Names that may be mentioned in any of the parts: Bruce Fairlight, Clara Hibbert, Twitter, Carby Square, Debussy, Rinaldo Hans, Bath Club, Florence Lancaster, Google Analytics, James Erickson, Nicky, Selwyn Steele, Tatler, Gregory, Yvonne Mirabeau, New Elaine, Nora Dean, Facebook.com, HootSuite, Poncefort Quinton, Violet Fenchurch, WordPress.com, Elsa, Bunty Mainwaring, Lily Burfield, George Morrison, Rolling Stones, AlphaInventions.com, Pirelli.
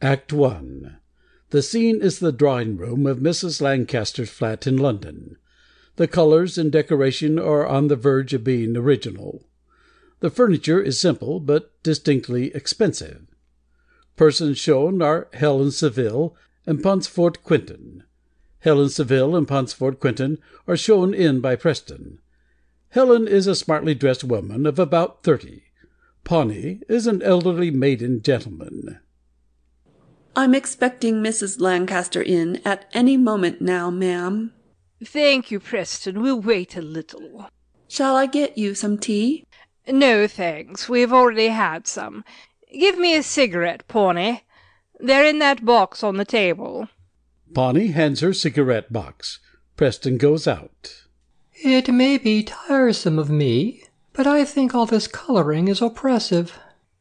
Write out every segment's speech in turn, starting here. Act 1. The scene is the drawing-room of Mrs. Lancaster's flat in London. The colours and decoration are on the verge of being original. The furniture is simple but distinctly expensive. Persons shown are Helen Saville and Poncefort Quinton. Helen Saville and Poncefort Quinton are shown in by Preston. Helen is a smartly dressed woman of about 30. Pawnie is an elderly maiden gentleman. "I'm expecting Mrs. Lancaster in at any moment now, ma'am." "Thank you, Preston. We'll wait a little." "Shall I get you some tea?" "No, thanks. We've already had some. Give me a cigarette, Pawnie. They're in that box on the table." Pawnie hands her cigarette box. Preston goes out. "It may be tiresome of me, but I think all this coloring is oppressive."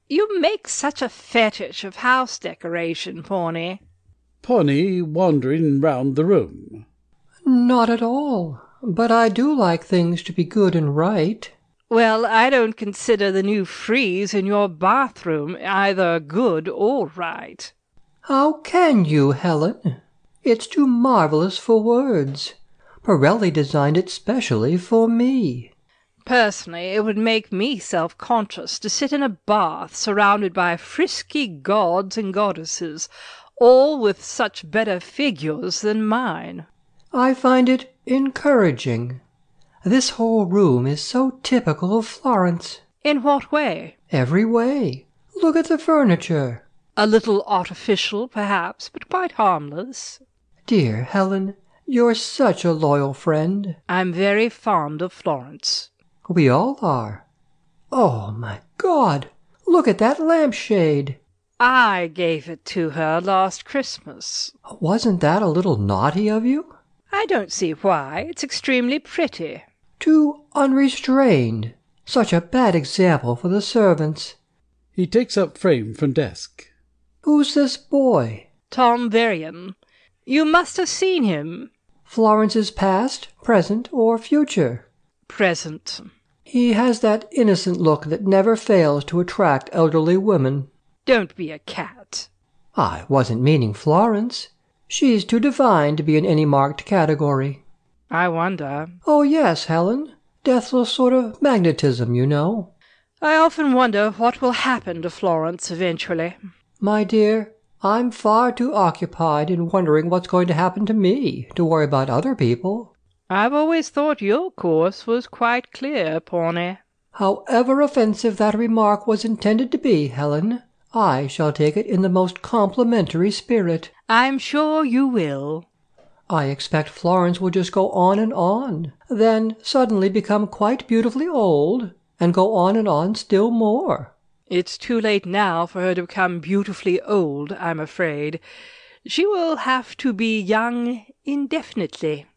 "You make such a fetish of house decoration, Pawnie." Pawnie wandering round the room. "Not at all, but I do like things to be good and right." "Well, I don't consider the new frieze in your bathroom either good or right." "How can you, Helen? It's too marvelous for words. Pirelli designed it specially for me." "Personally, it would make me self-conscious to sit in a bath surrounded by frisky gods and goddesses, all with such better figures than mine." "I find it encouraging. This whole room is so typical of Florence." "In what way?" "Every way. Look at the furniture." "A little artificial, perhaps, but quite harmless." "Dear Helen, you're such a loyal friend." "I'm very fond of Florence." "We all are. Oh, my God! Look at that lampshade." "I gave it to her last Christmas." "Wasn't that a little naughty of you?" "I don't see why. It's extremely pretty." "Too unrestrained. Such a bad example for the servants." He takes up frame from desk. "Who's this boy?" "Tom Veryan. You must have seen him." "Florence's past, present, or future?" "Present." "He has that innocent look that never fails to attract elderly women." "Don't be a cat." "I wasn't meaning Florence. She's too divine to be in any marked category." "I wonder." "Oh, yes, Helen. Deathless sort of magnetism, you know." "I often wonder what will happen to Florence eventually." "My dear, I'm far too occupied in wondering what's going to happen to me to worry about other people." "I've always thought your course was quite clear, Pawnie." "However offensive that remark was intended to be, Helen, I shall take it in the most complimentary spirit." "I'm sure you will." "I expect Florence will just go on and on, then suddenly become quite beautifully old, and go on and on still more." "It's too late now for her to become beautifully old, I'm afraid. She will have to be young indefinitely."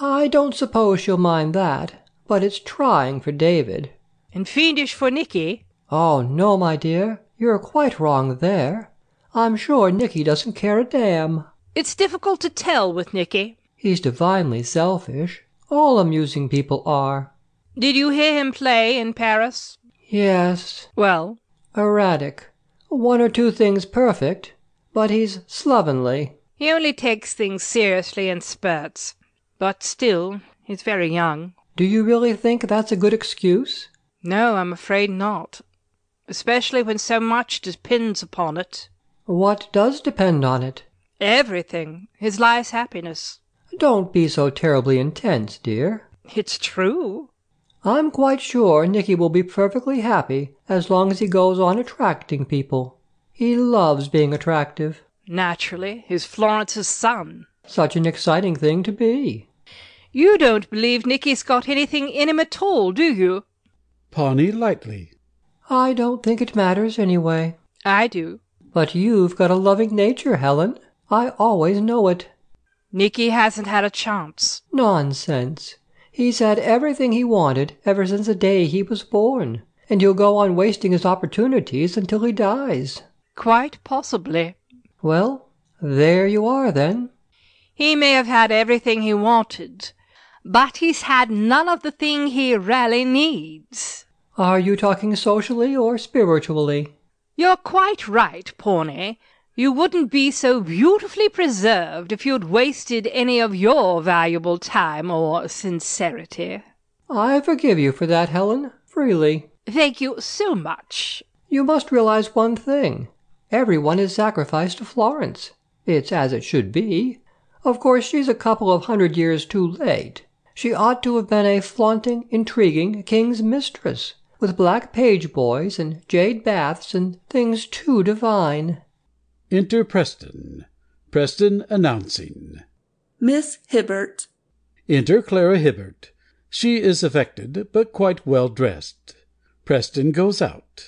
"I don't suppose she'll mind that, but it's trying for David." "And fiendish for Nicky." "Oh, no, my dear, you're quite wrong there. I'm sure Nicky doesn't care a damn." "It's difficult to tell with Nicky." "He's divinely selfish. All amusing people are." "Did you hear him play in Paris?" "Yes." "Well?" "Erratic. One or two things perfect, but he's slovenly." "He only takes things seriously in spurts. But still, he's very young." "Do you really think that's a good excuse?" "No, I'm afraid not. Especially when so much depends upon it." "What does depend on it?" "Everything. His life's happiness." "Don't be so terribly intense, dear." "It's true." "I'm quite sure Nicky will be perfectly happy as long as he goes on attracting people. He loves being attractive." "Naturally. He's Florence's son." "Such an exciting thing to be." "You don't believe Nicky's got anything in him at all, do you?" Pawnie lightly. "I don't think it matters anyway." "I do." "But you've got a loving nature, Helen. I always know it." "Nicky hasn't had a chance." "Nonsense. He's had everything he wanted ever since the day he was born, and he'll go on wasting his opportunities until he dies." "Quite possibly." "Well, there you are, then." "He may have had everything he wanted, but he's had none of the thing he really needs." "Are you talking socially or spiritually?" "You're quite right, Pawnie. You wouldn't be so beautifully preserved if you'd wasted any of your valuable time or sincerity. I forgive you for that, Helen, freely. Thank you so much. You must realize one thing. Everyone is sacrificed to Florence. It's as it should be. Of course, she's a couple of hundred years too late. She ought to have been a flaunting, intriguing king's mistress, with black page boys and jade baths and things too divine. Enter Preston. Preston announcing. Miss Hibbert. Enter Clara Hibbert. She is affected, but quite well dressed. Preston goes out.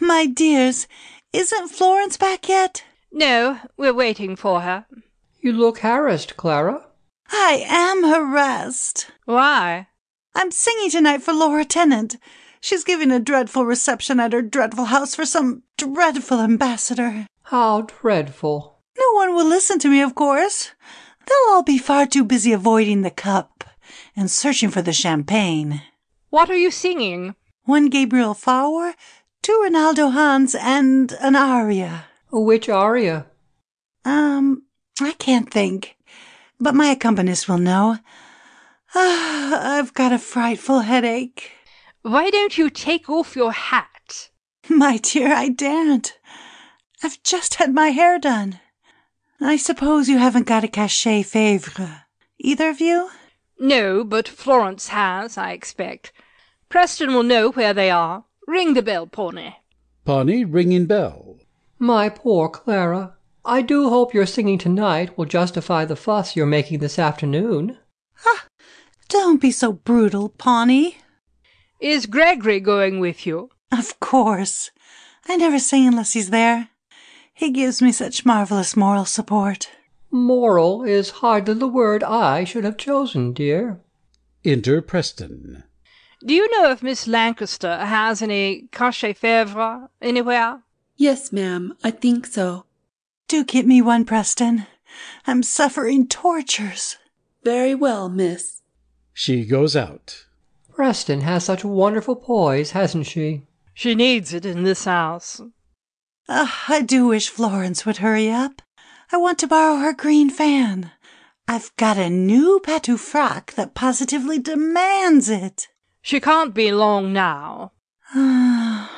My dears, isn't Florence back yet? No, we're waiting for her. You look harassed, Clara. I am harassed. Why? I'm singing tonight for Laura Tennant. She's giving a dreadful reception at her dreadful house for some dreadful ambassador. How dreadful. No one will listen to me, of course. They'll all be far too busy avoiding the cup and searching for the champagne. What are you singing? One Gabriel Fauré, two Rinaldo Hans, and an aria. Which aria? I can't think. But my accompanist will know. I've got a frightful headache. Why don't you take off your hat? My dear, I daren't. I've just had my hair done. I suppose you haven't got a cachet fevre, either of you? No, but Florence has, I expect. Preston will know where they are. Ring the bell, Pawnie. Pawnie ringing bell. My poor Clara. I do hope your singing tonight will justify the fuss you're making this afternoon. Ah, don't be so brutal, Pawnie. Is Gregory going with you? Of course. I never sing unless he's there. He gives me such marvelous moral support. Moral is hardly the word I should have chosen, dear. Enter Preston. Do you know if Miss Lancaster has any cachet fevre anywhere? Yes, ma'am, I think so. Do get me one, Preston. I'm suffering tortures. Very well, miss. She goes out. Preston has such wonderful poise, hasn't she? She needs it in this house. I do wish Florence would hurry up. I want to borrow her green fan. I've got a new Patou frock that positively demands it. She can't be long now. I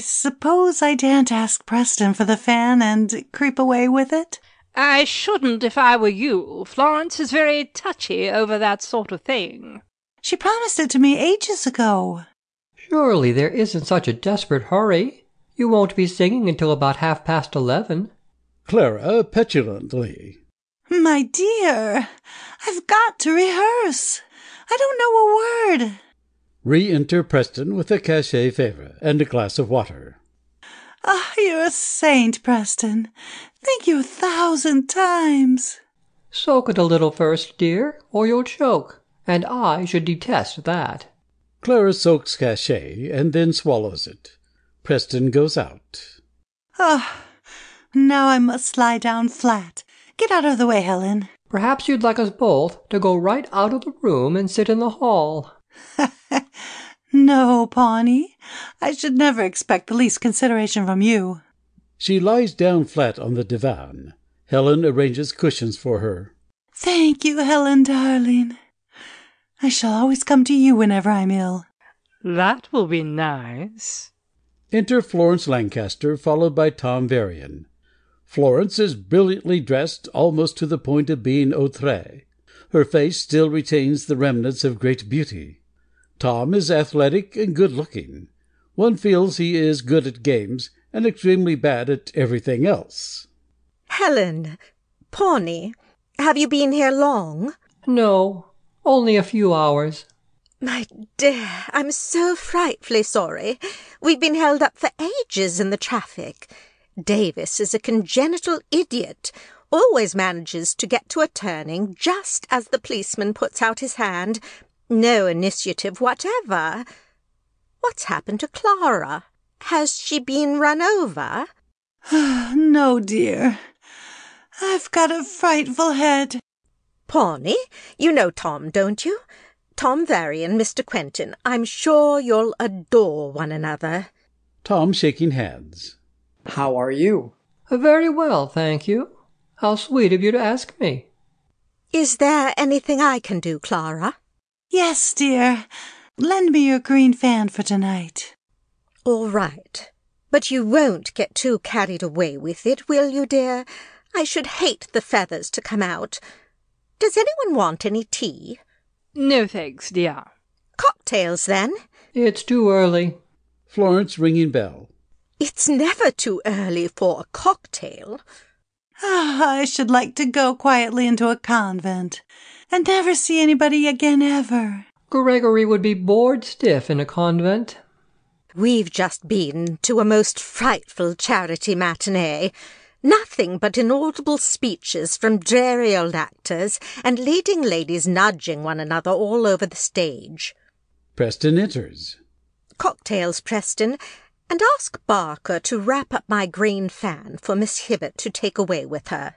suppose I daren't ask Preston for the fan and creep away with it? I shouldn't if I were you. Florence is very touchy over that sort of thing. She promised it to me ages ago. Surely there isn't such a desperate hurry. You won't be singing until about 11:30. Clara petulantly. My dear, I've got to rehearse. I don't know a word. Re-enter Preston with a cachet fevre and a glass of water. Ah, you're a saint, Preston. Thank you 1,000 times. Soak it a little first, dear, or you'll choke, and I should detest that. Clara soaks cachet and then swallows it. Preston goes out. Ah, now I must lie down flat. Get out of the way, Helen. Perhaps you'd like us both to go right out of the room and sit in the hall. No, Pawnie. I should never expect the least consideration from you. She lies down flat on the divan. Helen arranges cushions for her. Thank you, Helen, darling. I shall always come to you whenever I'm ill. That will be nice. Enter Florence Lancaster, followed by Tom Veryan. Florence is brilliantly dressed, almost to the point of being outré. Her face still retains the remnants of great beauty. Tom is athletic and good-looking. One feels he is good at games and extremely bad at everything else. Helen, Pawnie, have you been here long? No, only a few hours. My dear, I'm so frightfully sorry. We've been held up for ages in the traffic. Davis is a congenital idiot. Always manages to get to a turning just as the policeman puts out his hand. No initiative whatever. What's happened to Clara? Has she been run over? No, dear. I've got a frightful head. Pawnie, you know Tom, don't you? Tom Veryan and Mr. Quinton, I'm sure you'll adore one another. Tom shaking hands. How are you? Very well, thank you. How sweet of you to ask me. Is there anything I can do, Clara? Yes, dear. Lend me your green fan for tonight. All right. But you won't get too carried away with it, will you, dear? I should hate the feathers to come out. Does anyone want any tea? No, thanks, dear. Cocktails, then? It's too early. Florence ringing bell. It's never too early for a cocktail. I should like to go quietly into a convent and never see anybody again ever. Gregory would be bored stiff in a convent. We've just been to a most frightful charity matinee. Nothing but inaudible speeches from dreary old actors and leading ladies nudging one another all over the stage. Preston enters. Cocktails, Preston, and ask Barker to wrap up my green fan for Miss Hibbert to take away with her.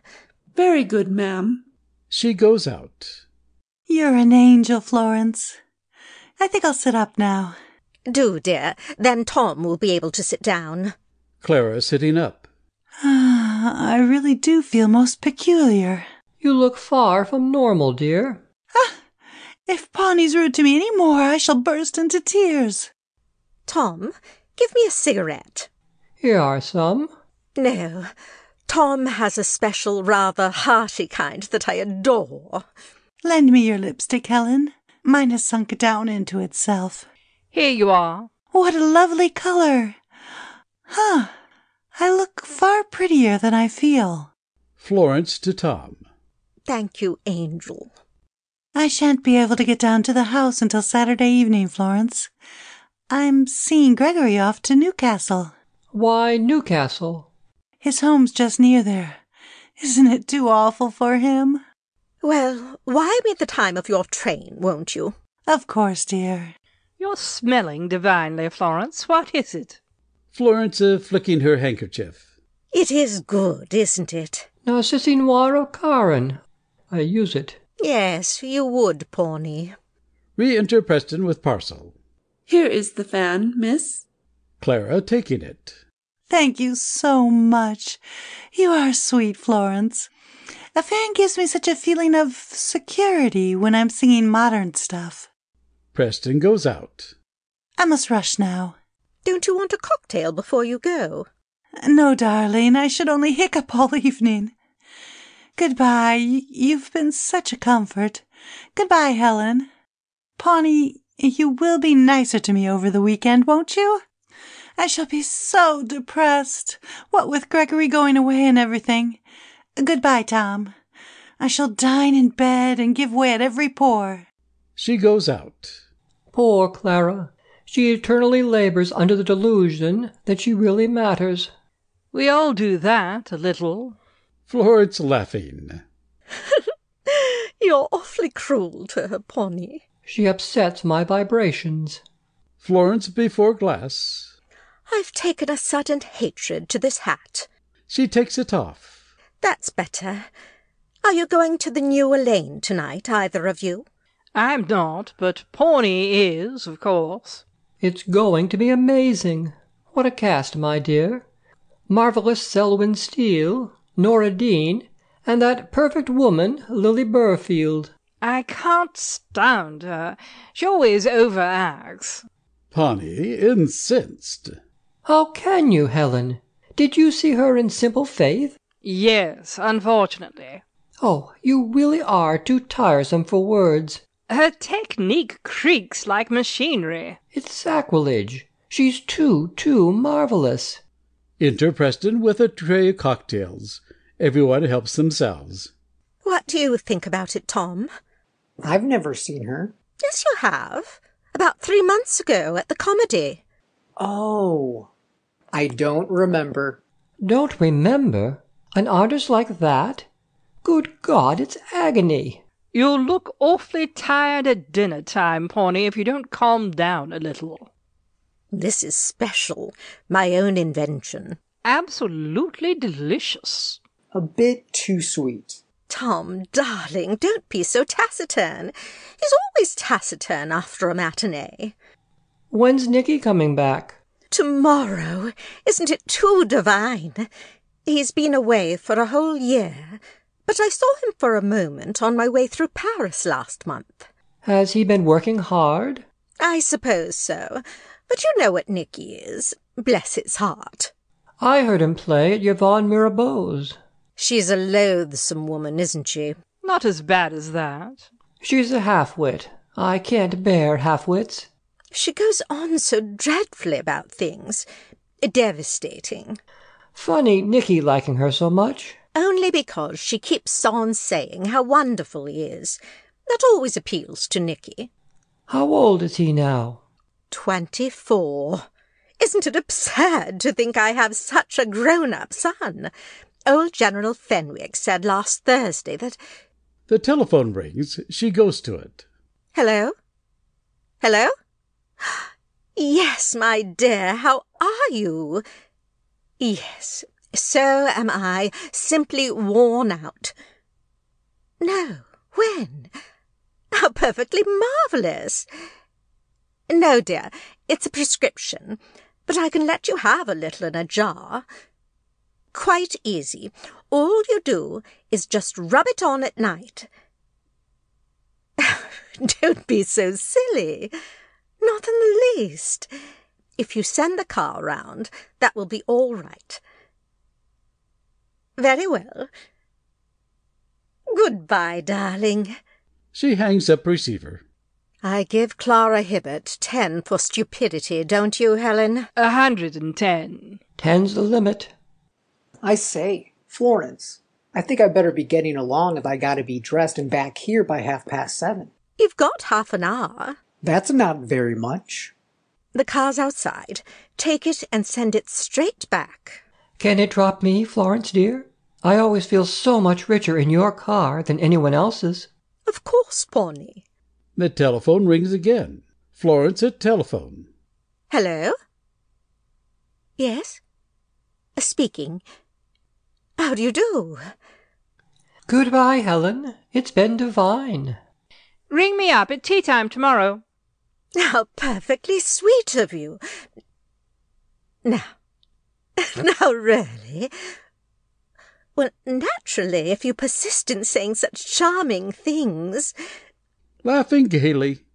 Very good, ma'am. She goes out. You're an angel, Florence. I think I'll sit up now. Do, dear. Then Tom will be able to sit down. Clara sitting up. I really do feel most peculiar. You look far from normal, dear. If Pawnie's rude to me any more, I shall burst into tears. Tom, give me a cigarette. Here are some. No, Tom has a special, rather hearty kind that I adore. Lend me your lipstick, Helen. Mine has sunk down into itself. Here you are. What a lovely color. I look far prettier than I feel. Florence to Tom. Thank you, Angel. I shan't be able to get down to the house until Saturday evening, Florence. I'm seeing Gregory off to Newcastle. Why Newcastle? His home's just near there. Isn't it too awful for him? Well, why me the time of your train, won't you? Of course, dear. You're smelling divinely, Florence. What is it? Florence flicking her handkerchief. It is good, isn't it? Narcisse Noir of Caron. I use it. Yes, you would, Pawnie. Re-enter Preston with parcel. Here is the fan, miss. Clara taking it. Thank you so much. You are sweet, Florence. A fan gives me such a feeling of security when I'm singing modern stuff. Preston goes out. I must rush now. Don't you want a cocktail before you go? No, darling, I should only hiccup all evening. Goodbye, you've been such a comfort. Goodbye, Helen. Pawnie, you will be nicer to me over the weekend, won't you? I shall be so depressed, what with Gregory going away and everything. Goodbye, Tom. I shall dine in bed and give way at every pore. She goes out. Poor Clara. She eternally labors under the delusion that she really matters. We all do that, a little. Florence laughing. You're awfully cruel to her, Pawnie. She upsets my vibrations. Florence before glass. I've taken a sudden hatred to this hat. She takes it off. That's better. Are you going to the New Elaine tonight, either of you? I'm not, but Pawnie is, of course. It's going to be amazing. What a cast, my dear. Marvellous Selwyn Steele, Nora Dean, and that perfect woman, Lily Burfield. I can't stand her. She always overacts. Pawnie incensed. How can you, Helen? Did you see her in Simple Faith? Yes, unfortunately. Oh, you really are too tiresome for words. Her technique creaks like machinery. It's sacrilege. She's too marvellous. Enter Preston with a tray of cocktails. Everyone helps themselves. What do you think about it, Tom? I've never seen her. Yes, you have. About 3 months ago at the comedy. Oh, I don't remember. Don't remember? An artist like that? Good God, it's agony. You'll look awfully tired at dinner-time, Pawnie, if you don't calm down a little. This is special. My own invention. Absolutely delicious. A bit too sweet. Tom, darling, don't be so taciturn. He's always taciturn after a matinee. When's Nicky coming back? Tomorrow! Isn't it too divine? He's been away for a whole year, but I saw him for a moment on my way through Paris last month. Has he been working hard? I suppose so, but you know what Nicky is, bless his heart. I heard him play at Yvonne Mirabeau's. She's a loathsome woman, isn't she? Not as bad as that. She's a half-wit. I can't bear half-wits. She goes on so dreadfully about things. Devastating. Funny Nicky liking her so much. Only because she keeps on saying how wonderful he is. That always appeals to Nicky. How old is he now? 24. Isn't it absurd to think I have such a grown-up son? Old General Fenwick said last Thursday that— The telephone rings. She goes to it. Hello? Hello? Yes, my dear, how are you? Yes, so am I, simply worn out. No, when? How perfectly marvellous! No, dear, it's a prescription, but I can let you have a little in a jar. Quite easy. All you do is just rub it on at night. Don't be so silly. Not in the least. If you send the car round, that will be all right. Very well. Goodbye, darling. She hangs up receiver. I give Clara Hibbert 10 for stupidity, don't you, Helen? 110. 10's the limit. I say, Florence, I think I'd better be getting along if I gotta be dressed and back here by 7:30. You've got half an hour. That's not very much. The car's outside. Take it and send it straight back. Can it drop me, Florence, dear? I always feel so much richer in your car than anyone else's. Of course, Pawnie. The telephone rings again. Florence at telephone. Hello? Yes? Speaking. How do you do? Goodbye, Helen. It's been divine. Ring me up at tea-time tomorrow. How perfectly sweet of you. Now really. Well, naturally, if you persist in saying such charming things. Laughing gaily.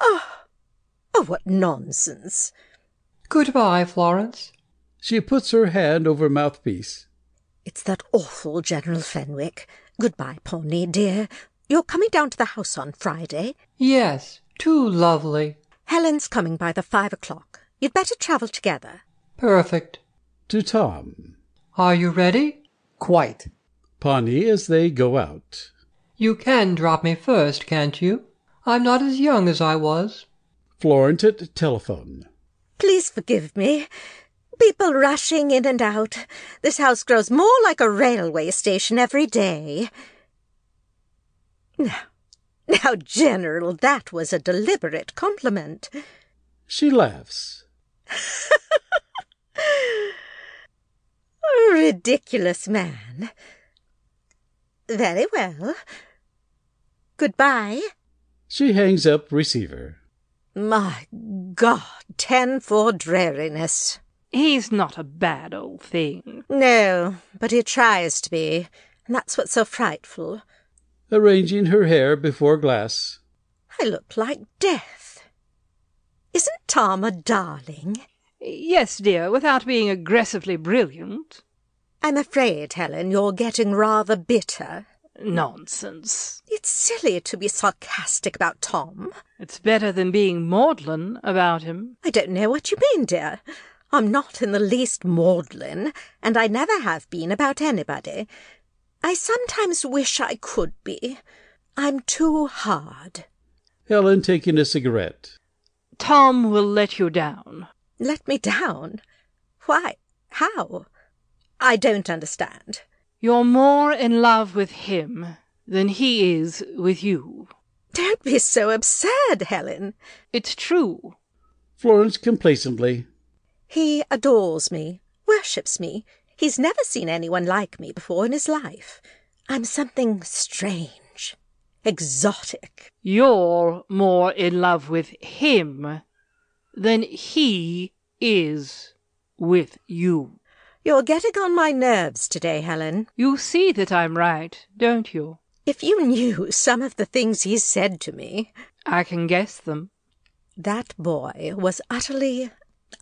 Oh, what nonsense. Goodbye, Florence. She puts her hand over mouthpiece. It's that awful General Fenwick. Goodbye, Pawnie, dear. You're coming down to the house on Friday? Yes, too lovely. Helen's coming by the 5 o'clock. You'd better travel together. Perfect. To Tom. Are you ready? Quite. Pawnie as they go out. You can drop me first, can't you? I'm not as young as I was. Florence at telephone. Please forgive me. People rushing in and out. This house grows more like a railway station every day. Now, General, that was a deliberate compliment. She laughs. Ridiculous man. Very well. Goodbye. She hangs up receiver. My God, 10 for dreariness. He's not a bad old thing. No, but he tries to be, and that's what's so frightful. Arranging her hair before glass. I look like death. Isn't Tom a darling? Yes, dear, without being aggressively brilliant. I'm afraid, Helen, you're getting rather bitter. Nonsense. It's silly to be sarcastic about Tom. It's better than being maudlin about him. I don't know what you mean, dear. I'm not in the least maudlin, and I never have been about anybody. I sometimes wish I could be. I'm too hard. Helen taking a cigarette. Tom will let you down. Let me down? Why? How? I don't understand. You're more in love with him than he is with you. Don't be so absurd, Helen. It's true. Florence complacently. He adores me, worships me. He's never seen anyone like me before in his life. I'm something strange, exotic. You're more in love with him then he is with you. You're getting on my nerves today, Helen. You see that I'm right, don't you? If you knew some of the things he's said to me. I can guess them. That boy was utterly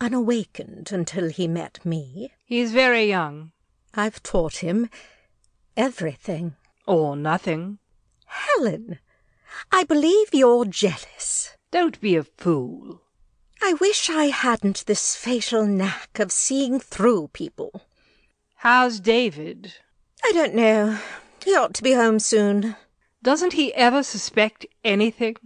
unawakened until he met me. He's very young. I've taught him everything. Or nothing. Helen, I believe you're jealous. Don't be a fool. I wish I hadn't this fatal knack of seeing through people. How's David? I don't know. He ought to be home soon. Doesn't he ever suspect anything?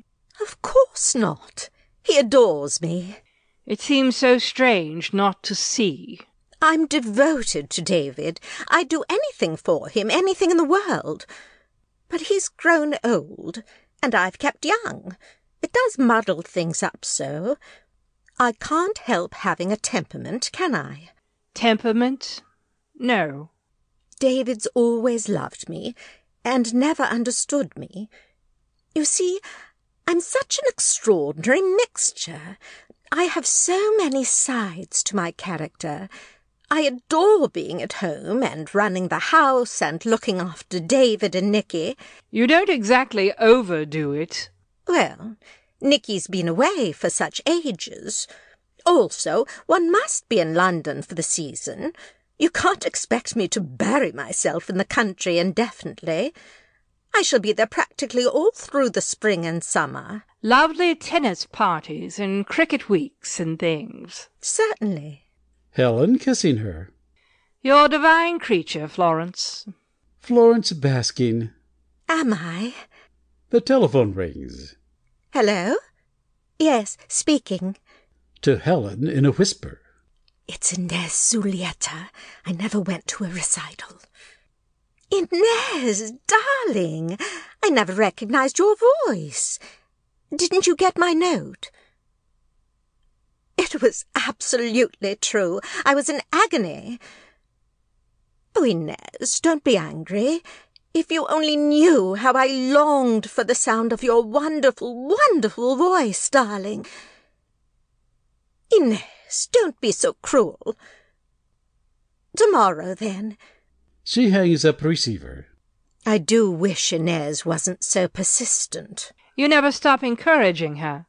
Of course not. He adores me. It seems so strange not to see. I'm devoted to David. I'd do anything for him, anything in the world. But he's grown old, and I've kept young. It does muddle things up so. I can't help having a temperament, can I? Temperament? No. David's always loved me, and never understood me. You see, I'm such an extraordinary mixture. I have so many sides to my character. I adore being at home, and running the house, and looking after David and Nicky. You don't exactly overdo it. Well, Nicky's been away for such ages. Also, one must be in London for the season. You can't expect me to bury myself in the country indefinitely. I shall be there practically all through the spring and summer. Lovely tennis parties and cricket weeks and things. Certainly. Helen kissing her. You're a divine creature, Florence. Florence basking. Am I? The telephone rings. Hello? Yes, speaking. To Helen in a whisper. It's Inez Zulieta. I never went to a recital. Inez, darling, I never recognised your voice. Didn't you get my note? It was absolutely true. I was in agony. Oh, Inez, don't be angry. If you only knew how I longed for the sound of your wonderful, wonderful voice, darling. Inez. Don't be so cruel. Tomorrow, then. She hangs up receiver. I do wish Inez wasn't so persistent. You never stop encouraging her.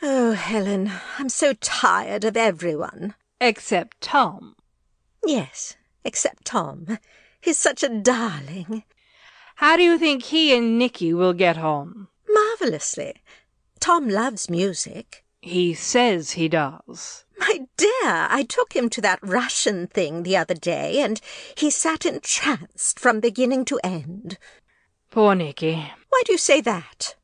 Oh, Helen, I'm so tired of everyone. Except Tom. Yes, except Tom. He's such a darling. How do you think he and Nicky will get on? Marvellously. Tom loves music. He says he does. My dear, I took him to that Russian thing the other day, and he sat entranced from beginning to end. Poor Nicky. Why do you say that?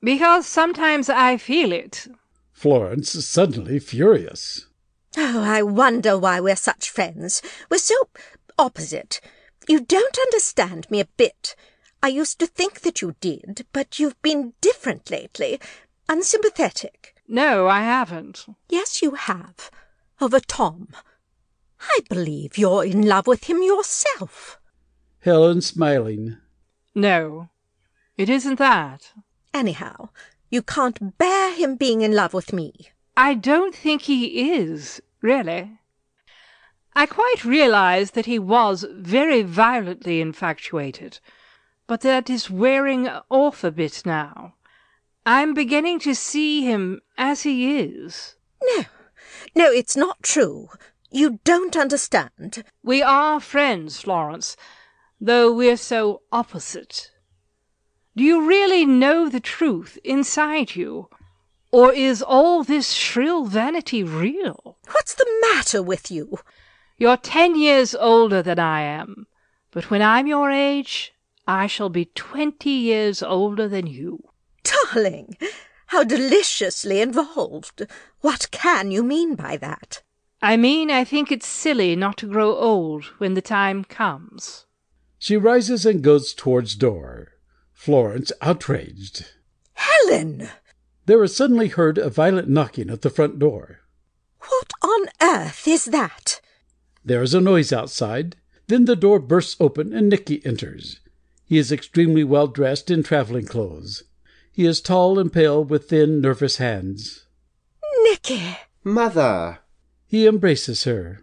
Because sometimes I feel it. Florence is suddenly furious. Oh, I wonder why we're such friends. We're so opposite. You don't understand me a bit. I used to think that you did, but you've been different lately, unsympathetic. No, I haven't. Yes, you have. Over Tom. I believe you're in love with him yourself. Helen smiling. No, it isn't that. Anyhow, you can't bear him being in love with me. I don't think he is, really. I quite realised that he was very violently infatuated, but that is wearing off a bit now. I'm beginning to see him as he is. No, no, it's not true. You don't understand. We are friends, Florence, though we're so opposite. Do you really know the truth inside you? Or is all this shrill vanity real? What's the matter with you? You're 10 years older than I am, but when I'm your age, I shall be 20 years older than you. Darling, how deliciously involved. What can you mean by that? I mean, I think it's silly not to grow old when the time comes. She rises and goes towards door. Florence outraged. Helen! There is suddenly heard a violent knocking at the front door. What on earth is that? There is a noise outside. Then the door bursts open and Nicky enters. He is extremely well dressed in travelling clothes. He is tall and pale, with thin, nervous hands. Nicky! Mother! He embraces her.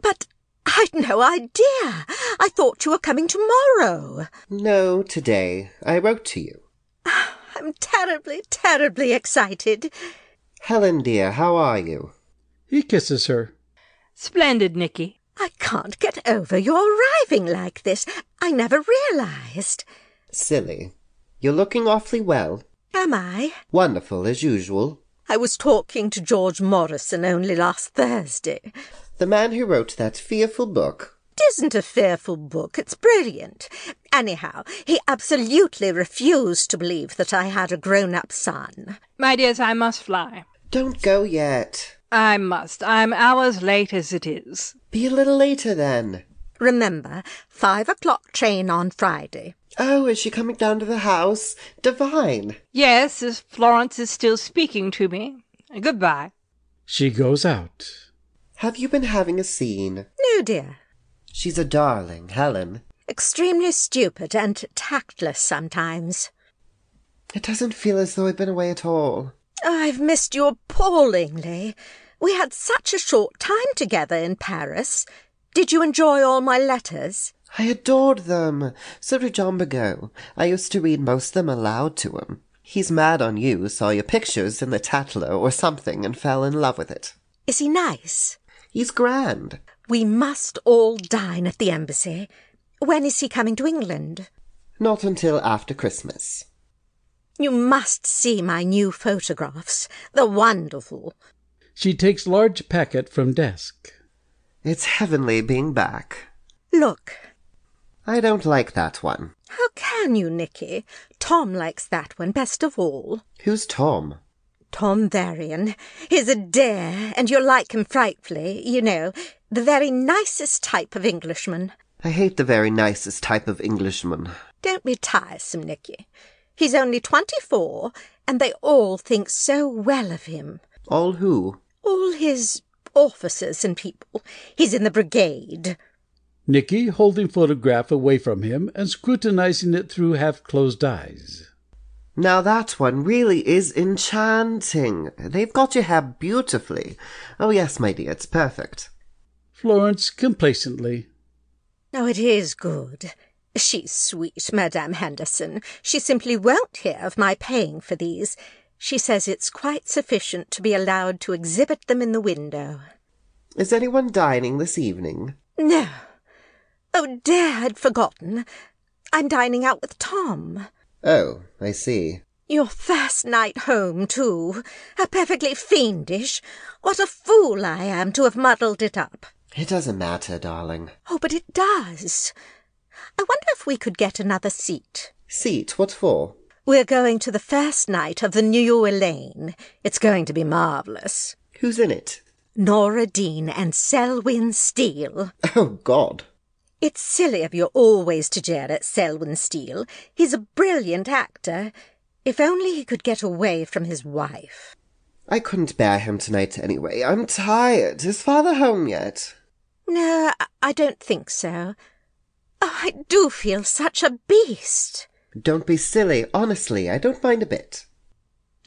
But I'd no idea. I thought you were coming tomorrow. No, today. I wrote to you. Oh, I'm terribly, terribly excited. Helen, dear, how are you? He kisses her. Splendid, Nicky. I can't get over your arriving like this. I never realized. Silly. You're looking awfully well. Am I? Wonderful, as usual. I was talking to George Morrison only last Thursday. The man who wrote that fearful book. It isn't a fearful book. It's brilliant. Anyhow, he absolutely refused to believe that I had a grown-up son. My dears, I must fly. Don't go yet. I must. I'm hours late as it is. Be a little later, then. Remember, 5 o'clock train on Friday. Oh, is she coming down to the house? Divine. Yes, as Florence is still speaking to me. Goodbye. She goes out. Have you been having a scene? No, dear. She's a darling, Helen. Extremely stupid and tactless sometimes. It doesn't feel as though I've been away at all. I've missed you appallingly. We had such a short time together in Paris. Did you enjoy all my letters? I adored them. So did John Bagot. I used to read most of them aloud to him. He's mad on you, saw your pictures in the Tatler or something and fell in love with it. Is he nice? He's grand. We must all dine at the embassy. When is he coming to England? Not until after Christmas. You must see my new photographs. They're wonderful. She takes large packet from desk. It's heavenly being back. Look. I don't like that one. How can you, Nicky? Tom likes that one best of all. Who's Tom? Tom Veryan. He's a dear, and you'll like him frightfully, you know. The very nicest type of Englishman. I hate the very nicest type of Englishman. Don't be tiresome, Nicky. He's only 24, and they all think so well of him. All who? All his officers and people. He's in the brigade. Nicky holding photograph away from him and scrutinizing it through half-closed eyes. Now that one really is enchanting. They've got your hair beautifully. Oh, yes, my dear, it's perfect. Florence complacently. Oh, it is good. She's sweet, Madame Henderson. She simply won't hear of my paying for these. She says it's quite sufficient to be allowed to exhibit them in the window. Is anyone dining this evening? No. Oh, dear, I'd forgotten. I'm dining out with Tom. Oh, I see. Your first night home, too. How perfectly fiendish. What a fool I am to have muddled it up. It doesn't matter, darling. Oh, but it does. I wonder if we could get another seat. Seat? What for? We're going to the first night of the New Elaine. It's going to be marvellous. Who's in it? Nora Dean and Selwyn Steele. Oh, God. It's silly of you always to jeer at Selwyn Steele. He's a brilliant actor. If only he could get away from his wife. I couldn't bear him tonight anyway. I'm tired. Is Father home yet? No, I don't think so. Oh, I do feel such a beast. Don't be silly. Honestly, I don't mind a bit.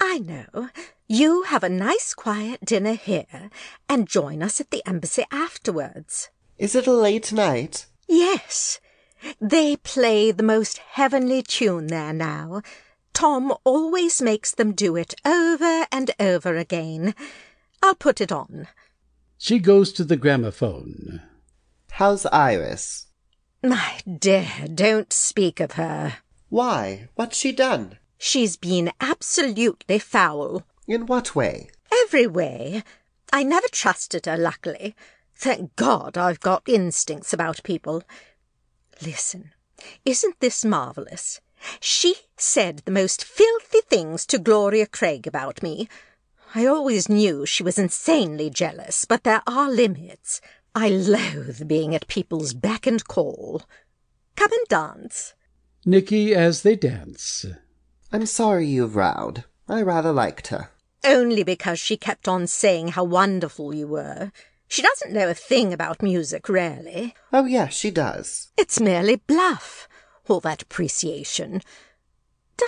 I know. You have a nice quiet dinner here and join us at the embassy afterwards. Is it a late night? Yes. They play the most heavenly tune there now. Tom always makes them do it over and over again. I'll put it on. She goes to the gramophone. How's Iris? My dear, don't speak of her. Why? What's she done? She's been absolutely foul. In what way? Every way. I never trusted her, luckily. Thank God I've got instincts about people. Listen, isn't this marvellous? She said the most filthy things to Gloria Craig about me. I always knew she was insanely jealous, but there are limits. I loathe being at people's beck and call. Come and dance. Nicky as they dance. I'm sorry you've rowed. I rather liked her. Only because she kept on saying how wonderful you were. She doesn't know a thing about music, really. Oh, yes, she does. It's merely bluff, all that appreciation.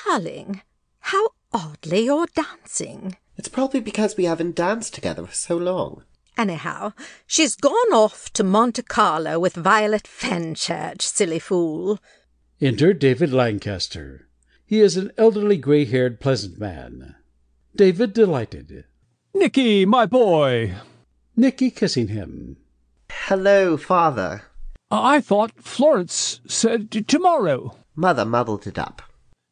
Darling, how oddly you're dancing. It's probably because we haven't danced together for so long. Anyhow, she's gone off to Monte Carlo with Violet Fenchurch, silly fool. Enter David Lancaster. He is an elderly, grey-haired, pleasant man. David delighted. Nicky, my boy! Nicky kissing him. Hello, father. I thought Florence said tomorrow. Mother muddled it up.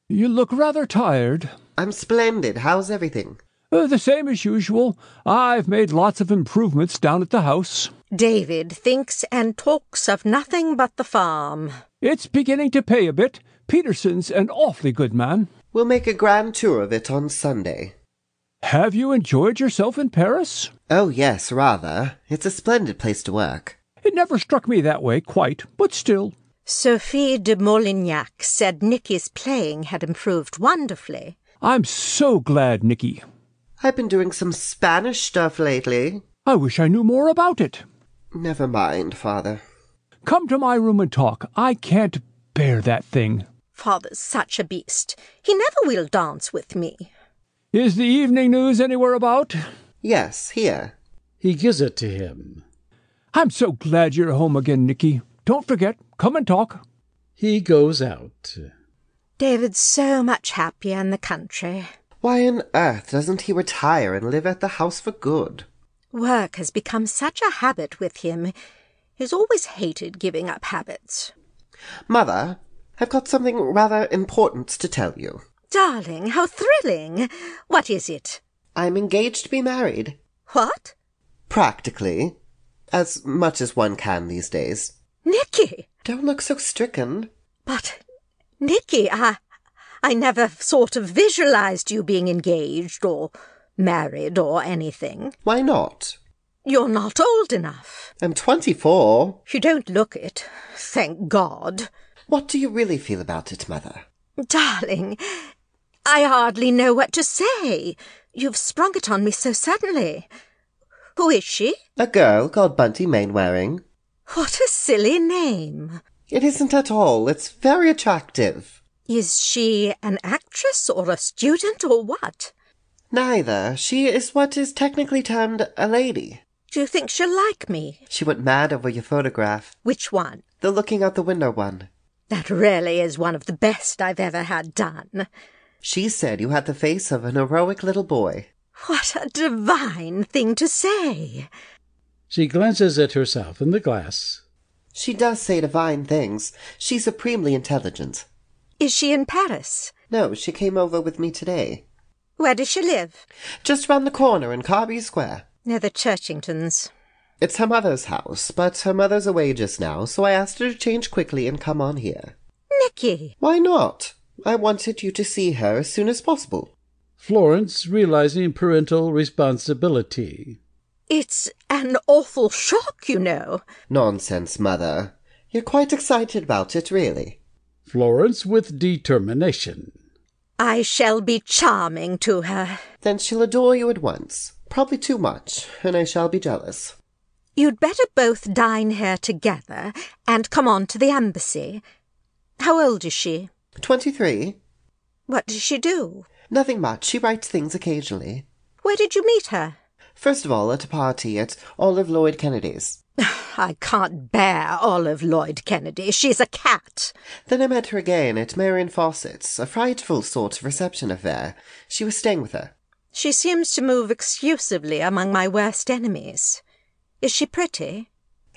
You look rather tired. I'm splendid. How's everything? The same as usual. I've made lots of improvements down at the house. David thinks and talks of nothing but the farm. It's beginning to pay a bit. Peterson's an awfully good man. We'll make a grand tour of it on Sunday. Have you enjoyed yourself in Paris? Oh, yes, rather. It's a splendid place to work. It never struck me that way, quite, but still. Sophie de Molignac said Nicky's playing had improved wonderfully. I'm so glad, Nicky. I've been doing some Spanish stuff lately. I wish I knew more about it. Never mind, Father. Come to my room and talk. I can't bear that thing. Father's such a beast. He never will dance with me. Is the evening news anywhere about? Yes, here. He gives it to him. I'm so glad you're home again, Nicky. Don't forget, come and talk. He goes out. David's so much happier in the country. Why on earth doesn't he retire and live at the house for good? Work has become such a habit with him. He's always hated giving up habits. Mother, I've got something rather important to tell you. Darling, how thrilling! What is it? I'm engaged to be married. What? Practically. As much as one can these days. Nicky! Don't look so stricken. But, Nicky, I never sort of visualized you being engaged or married or anything. Why not? You're not old enough. I'm 24. You don't look it, thank God. What do you really feel about it, Mother? Darling, I hardly know what to say. You've sprung it on me so suddenly. Who is she? A girl called Bunty Mainwaring. What a silly name. It isn't at all. It's very attractive. Is she an actress or a student or what? Neither. She is what is technically termed a lady. Do you think she'll like me? She went mad over your photograph. Which one? The looking out the window one. That really is one of the best I've ever had done. She said you had the face of an heroic little boy. What a divine thing to say. She glances at herself in the glass. She does say divine things. She's supremely intelligent. Is she in Paris? No, she came over with me today. Where does she live? Just round the corner in Carby Square. Near the Churchingtons. It's her mother's house, but her mother's away just now, so I asked her to change quickly and come on here. Nicky! Why not? I wanted you to see her as soon as possible. Florence, realizing parental responsibility. It's an awful shock, you know. Nonsense, Mother. You're quite excited about it, really. Florence with determination. I shall be charming to her. Then she'll adore you at once. Probably too much, and I shall be jealous. You'd better both dine here together and come on to the embassy. How old is she? 23. What does she do? Nothing much. She writes things occasionally. Where did you meet her? First of all, at a party at Olive Lloyd Kennedy's. I can't bear Olive Lloyd Kennedy. She's a cat. Then I met her again at Marion Fawcett's, a frightful sort of reception affair. She was staying with her. She seems to move exclusively among my worst enemies. Is she pretty?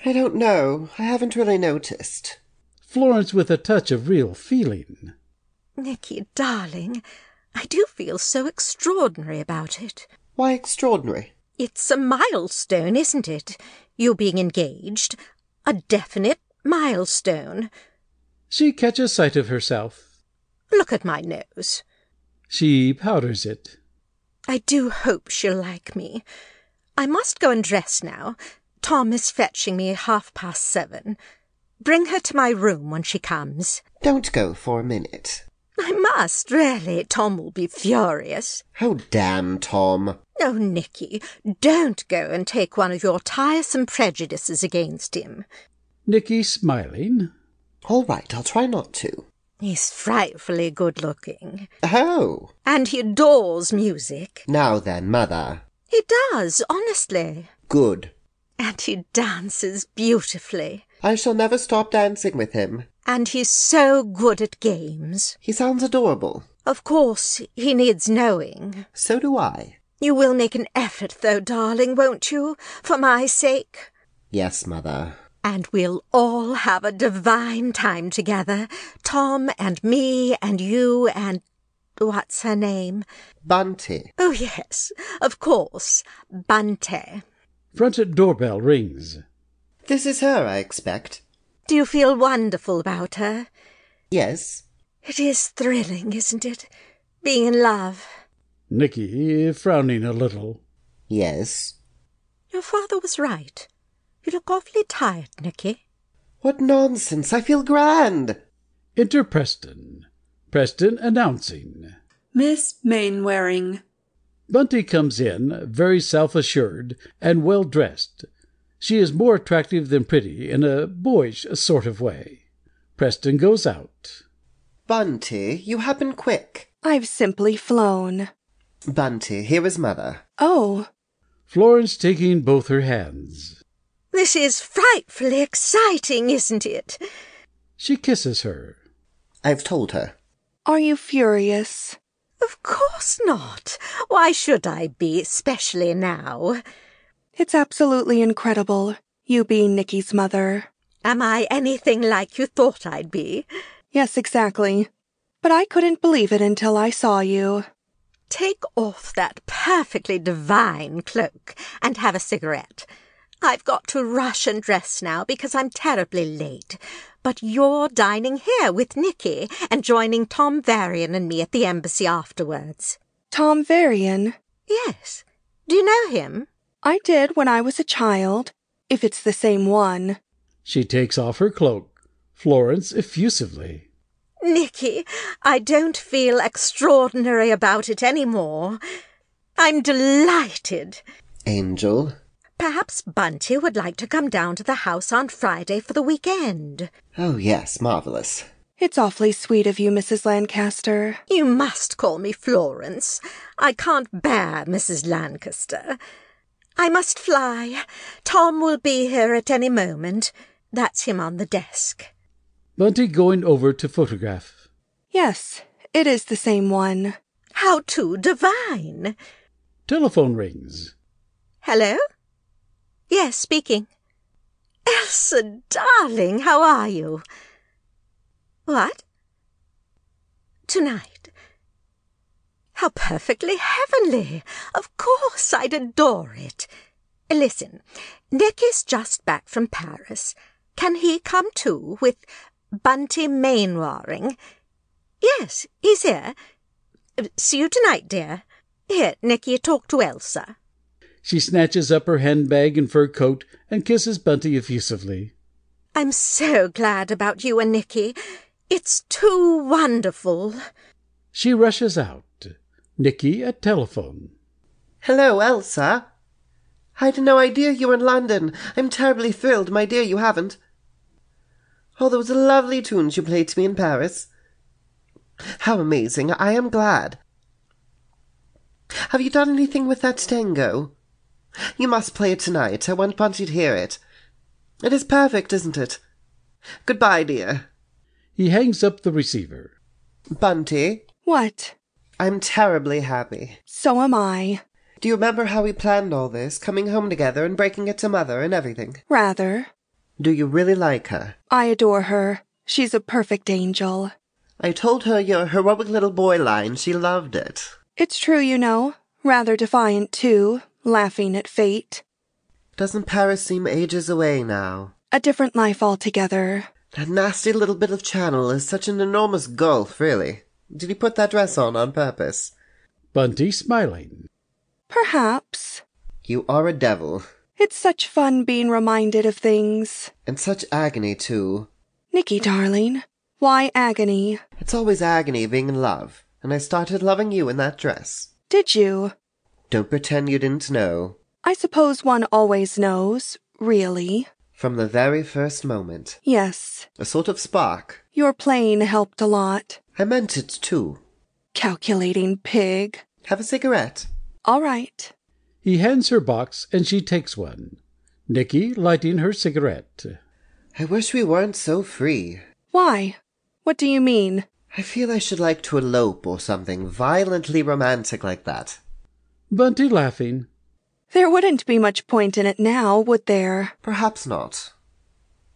I don't know. I haven't really noticed. Florence with a touch of real feeling. Nicky, darling, I do feel so extraordinary about it. Why extraordinary? It's a milestone, isn't it? You being engaged. A definite milestone. She catches sight of herself. Look at my nose. She powders it. I do hope she'll like me. I must go and dress now. Tom is fetching me 7:30. Bring her to my room when she comes. Don't go for a minute. I must, really. Tom will be furious. Oh, damn, Tom. Oh, Nicky, don't go and take one of your tiresome prejudices against him. Nicky smiling. All right, I'll try not to. He's frightfully good-looking. Oh! And he adores music. Now then, Mother. He does, honestly. Good. And he dances beautifully. I shall never stop dancing with him. And he's so good at games. He sounds adorable. Of course, he needs knowing. So do I. You will make an effort, though, darling, won't you? For my sake. Yes, Mother. And we'll all have a divine time together. Tom and me and you and... what's her name? Bunty. Oh, yes, of course. Bunty. Front doorbell rings. This is her, I expect. Do you feel wonderful about her? Yes. It is thrilling, isn't it? Being in love. Nicky, frowning a little. Yes. Your father was right. You look awfully tired, Nicky. What nonsense! I feel grand! Enter Preston. Preston announcing. Miss Mainwaring. Bunty comes in, very self-assured and well-dressed. She is more attractive than pretty, in a boyish sort of way. Preston goes out. Bunty, you have been quick. I've simply flown. Bunty, here is Mother. Oh. Florence taking both her hands. This is frightfully exciting, isn't it? She kisses her. I've told her. Are you furious? Of course not. Why should I be, especially now? It's absolutely incredible, you being Nicky's mother. Am I anything like you thought I'd be? Yes, exactly. But I couldn't believe it until I saw you. Take off that perfectly divine cloak and have a cigarette. I've got to rush and dress now because I'm terribly late, but you're dining here with Nicky and joining Tom Veryan and me at the embassy afterwards. Tom Veryan? Yes. Do you know him? I did when I was a child, if it's the same one. She takes off her cloak, Florence effusively. Nicky, I don't feel extraordinary about it any more. I'm delighted. Angel? Perhaps Bunty would like to come down to the house on Friday for the weekend. Oh, yes, marvellous. It's awfully sweet of you, Mrs. Lancaster. You must call me Florence. I can't bear Mrs. Lancaster. I must fly. Tom will be here at any moment. That's him on the desk. Bunty going over to photograph. Yes, it is the same one. How too divine. Telephone rings. Hello? Yes, speaking. Elsa, darling, how are you? What? Tonight. How perfectly heavenly. Of course I'd adore it. Listen, Nicky's just back from Paris. Can he come too with Bunty Mainwaring? Yes, he's here. See you tonight, dear. Here, Nicky, talk to Elsa. She snatches up her handbag and fur coat and kisses Bunty effusively. I'm so glad about you and Nicky. It's too wonderful. She rushes out. Nicky at telephone. Hello, Elsa. I'd no idea you were in London. I'm terribly thrilled, my dear, you haven't. Oh, those lovely tunes you played to me in Paris. How amazing. I am glad. Have you done anything with that tango? You must play it tonight. I want Bunty to hear it. It is perfect, isn't it? Goodbye, dear. He hangs up the receiver. Bunty? What? I'm terribly happy. So am I. Do you remember how we planned all this, coming home together and breaking it to Mother and everything? Rather. Do you really like her? I adore her. She's a perfect angel. I told her your heroic little boy line. She loved it. It's true, you know. Rather defiant, too. Laughing at fate. Doesn't Paris seem ages away now? A different life altogether. That nasty little bit of channel is such an enormous gulf, really. Did he put that dress on purpose? Bunty smiling. Perhaps. You are a devil. It's such fun being reminded of things. And such agony, too. Nicky, darling, why agony? It's always agony being in love, and I started loving you in that dress. Did you? Don't pretend you didn't know. I suppose one always knows, really. From the very first moment. Yes. A sort of spark. Your plane helped a lot. I meant it, too. Calculating pig. Have a cigarette. All right. He hands her box, and she takes one. Nicky lighting her cigarette. I wish we weren't so free. Why? What do you mean? I feel I should like to elope or something violently romantic like that. Bunty laughing. There wouldn't be much point in it now, would there? Perhaps not.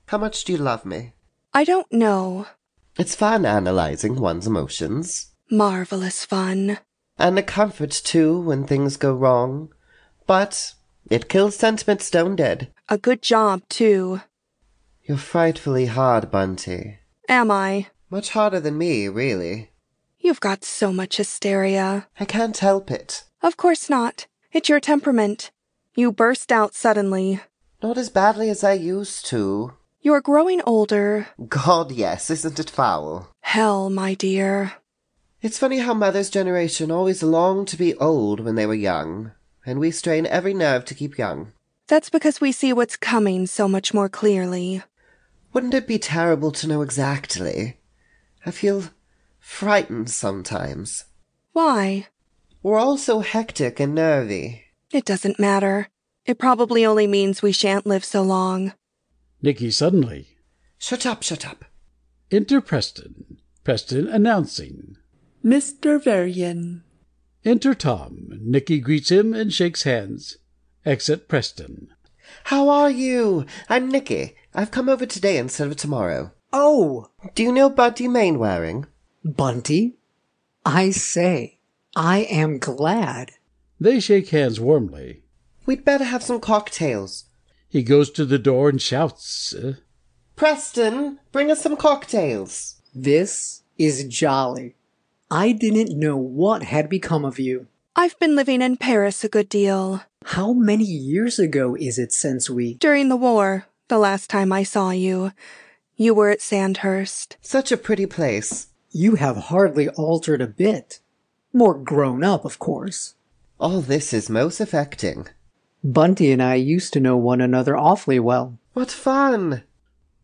How much do you love me? I don't know. It's fun analyzing one's emotions. Marvelous fun. And a comfort, too, when things go wrong. But it kills sentiment stone dead. A good job, too. You're frightfully hard, Bunty. Am I? Much harder than me, really. You've got so much hysteria. I can't help it. Of course not. It's your temperament. You burst out suddenly. Not as badly as I used to. You're growing older. God, yes, isn't it foul? Hell, my dear. It's funny how mother's generation always longed to be old when they were young, and we strain every nerve to keep young. That's because we see what's coming so much more clearly. Wouldn't it be terrible to know exactly? I feel frightened sometimes. Why? We're all so hectic and nervy. It doesn't matter. It probably only means we shan't live so long. Nicky suddenly. Shut up, shut up. Enter Preston. Preston announcing. Mr. Veryan. Enter Tom. Nicky greets him and shakes hands. Exit Preston. How are you? I'm Nicky. I've come over today instead of tomorrow. Oh! Do you know Bunty Mainwaring? Bunty? I say. I am glad. They shake hands warmly. We'd better have some cocktails. He goes to the door and shouts, Preston, bring us some cocktails. This is jolly. I didn't know what had become of you. I've been living in Paris a good deal. How many years ago is it since we... During the war, the last time I saw you. You were at Sandhurst. Such a pretty place. You have hardly altered a bit. More grown up, of course. All this is most affecting. Bunty and I used to know one another awfully well. What fun!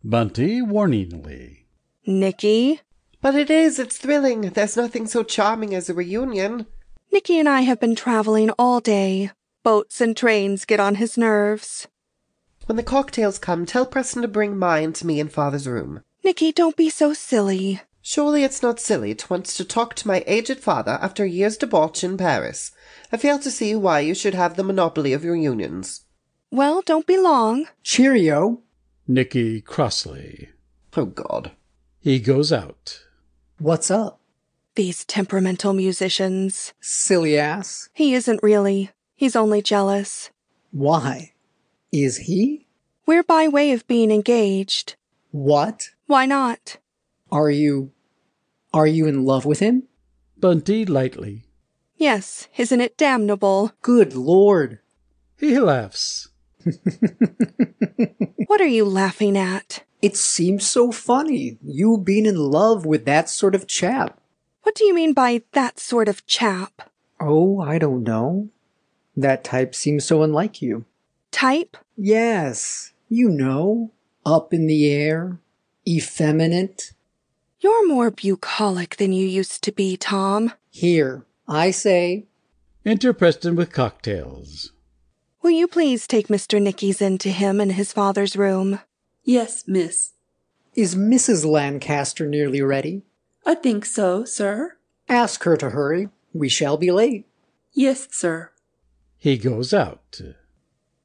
Bunty warningly. Nicky? But it is, it's thrilling. There's nothing so charming as a reunion. Nicky and I have been traveling all day. Boats and trains get on his nerves. When the cocktails come, tell Preston to bring mine to me in Father's room. Nicky, don't be so silly. Surely it's not silly to want to talk to my aged father after a year's debauch in Paris. I fail to see why you should have the monopoly of your unions. Well, don't be long. Cheerio. Nicky crossly. Oh, God. He goes out. What's up? These temperamental musicians. Silly ass. He isn't really. He's only jealous. Why? Is he? We're by way of being engaged. What? Why not? Are you in love with him? Bunty lightly. Yes, isn't it damnable? Good Lord. He laughs. What are you laughing at? It seems so funny, you being in love with that sort of chap. What do you mean by that sort of chap? Oh, I don't know. That type seems so unlike you. Type? Yes, you know. Up in the air. Effeminate. You're more bucolic than you used to be, Tom. Here, I say. Enter Preston with cocktails. Will you please take Mr. Nicky's in to him in his father's room? Yes, miss. Is Mrs. Lancaster nearly ready? I think so, sir. Ask her to hurry. We shall be late. Yes, sir. He goes out.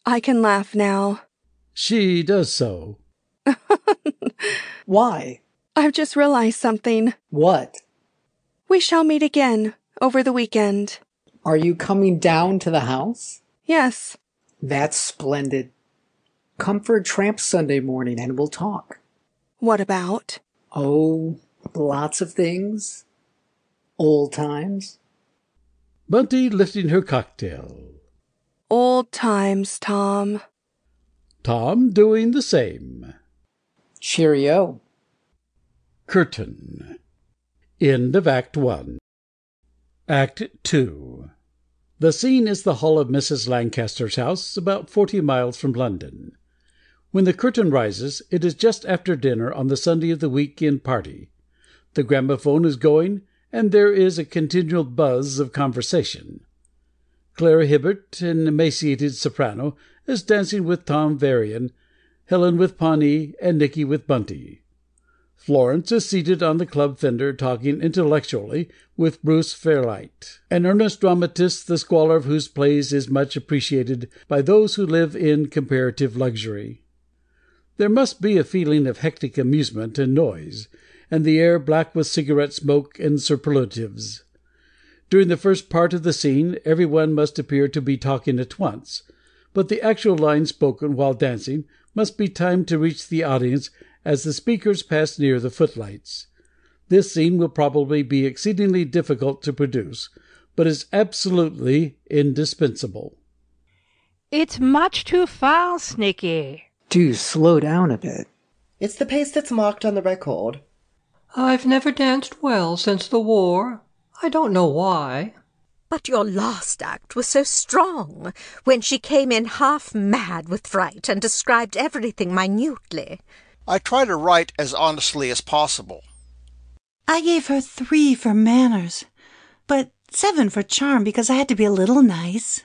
I can laugh now. She does so. Why? I've just realized something. What? We shall meet again, over the weekend. Are you coming down to the house? Yes. That's splendid. Come for a tramp Sunday morning and we'll talk. What about? Oh, lots of things. Old times. Bunty lifting her cocktail. Old times, Tom. Tom doing the same. Cheerio. Curtain. End of Act 1. Act 2. The scene is the hall of Mrs. Lancaster's house, about 40 miles from London. When the curtain rises, it is just after dinner on the Sunday of the week-end party. The gramophone is going, and there is a continual buzz of conversation. Clara Hibbert, an emaciated soprano, is dancing with Tom Veryan, Helen with Pawnie, and Nicky with Bunty. Florence is seated on the club fender talking intellectually with Bruce Fairlight, an earnest dramatist the squalor of whose plays is much appreciated by those who live in comparative luxury. There must be a feeling of hectic amusement and noise, and the air black with cigarette smoke and superlatives. During the first part of the scene every one must appear to be talking at once, but the actual lines spoken while dancing must be timed to reach the audience as the speakers pass near the footlights. This scene will probably be exceedingly difficult to produce, but is absolutely indispensable. It's much too fast, Nicky. Do slow down a bit. It's the pace that's marked on the record. I've never danced well since the war. I don't know why. But your last act was so strong, when she came in half mad with fright and described everything minutely. I try to write as honestly as possible. I gave her 3 for manners, but 7 for charm because I had to be a little nice.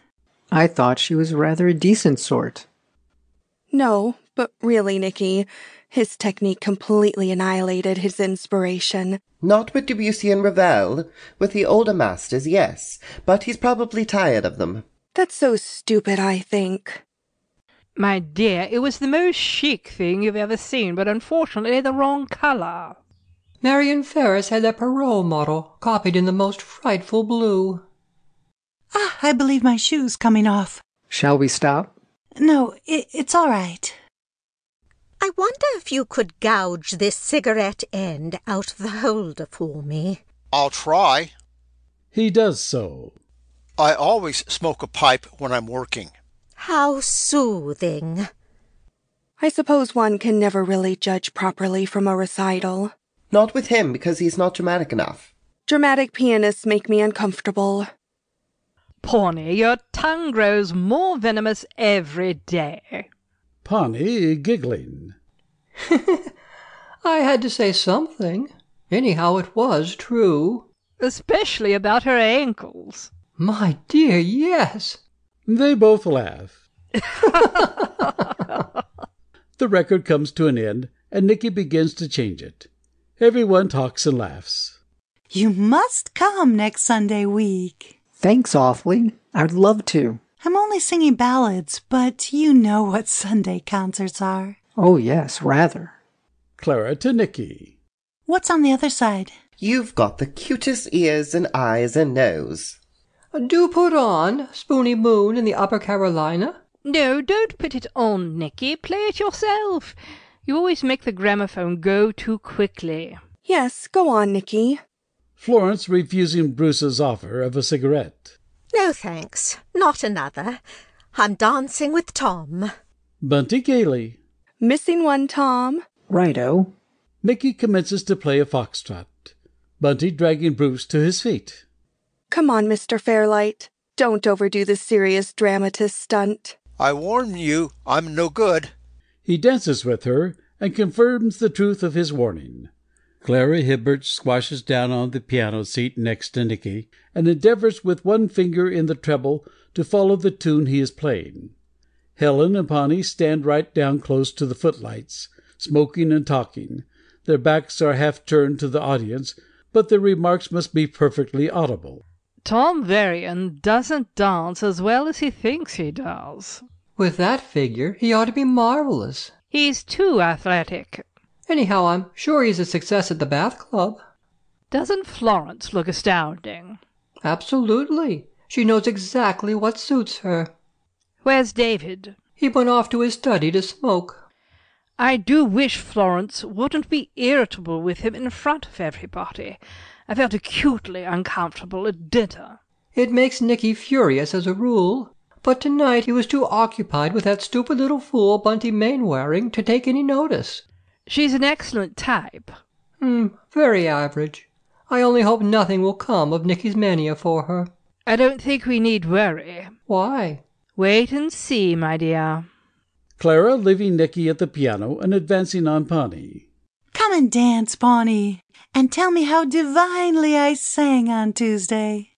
I thought she was rather a decent sort. No, but really, Nicky, his technique completely annihilated his inspiration. Not with Debussy and Ravel. With the older masters, yes, but he's probably tired of them. That's so stupid, I think. My dear, it was the most chic thing you've ever seen, but unfortunately the wrong colour. Marian Ferris had that Pirelli model, copied in the most frightful blue. Ah, I believe my shoe's coming off. Shall we stop? No, it's all right. I wonder if you could gouge this cigarette end out of the holder for me. I'll try. He does so. I always smoke a pipe when I'm working. How soothing. I suppose one can never really judge properly from a recital. Not with him, because he's not dramatic enough. Dramatic pianists make me uncomfortable. Pawnie, your tongue grows more venomous every day. Pawnie, giggling. I had to say something. Anyhow, it was true. Especially about her ankles. My dear, yes. They both laugh. The record comes to an end, and Nicky begins to change it. Everyone talks and laughs. You must come next Sunday week. Thanks awfully. I'd love to. I'm only singing ballads, but you know what Sunday concerts are. Oh, yes, rather. Clara to Nicky. What's on the other side? You've got the cutest ears and eyes and nose. Do put on Spoony Moon in the Upper Carolina. No, don't put it on, Nicky. Play it yourself. You always make the gramophone go too quickly. Yes, go on, Nicky. Florence refusing Bruce's offer of a cigarette. No, thanks. Not another. I'm dancing with Tom. Bunty gaily. Missing one, Tom. Righto. Nicky commences to play a foxtrot, Bunty dragging Bruce to his feet. Come on, Mr. Fairlight. Don't overdo the serious dramatist stunt. I warn you, I'm no good. He dances with her and confirms the truth of his warning. Clara Hibbert squashes down on the piano seat next to Nicky and endeavors with one finger in the treble to follow the tune he is playing. Helen and Pawnie stand right down close to the footlights, smoking and talking. Their backs are half turned to the audience, but their remarks must be perfectly audible. Tom Veryan doesn't dance as well as he thinks he does. With that figure, he ought to be marvellous. He's too athletic. Anyhow, I'm sure he's a success at the Bath Club. Doesn't Florence look astounding? Absolutely. She knows exactly what suits her. Where's David? He went off to his study to smoke. I do wish Florence wouldn't be irritable with him in front of everybody. I felt acutely uncomfortable at dinner. It makes Nicky furious as a rule, but tonight he was too occupied with that stupid little fool Bunty Mainwaring to take any notice. She's an excellent type. Very average. I only hope nothing will come of Nicky's mania for her. I don't think we need worry. Why? Wait and see, my dear. Clara leaving Nicky at the piano and advancing on Pawnie. "Come and dance, Pawnie, and tell me how divinely I sang on Tuesday."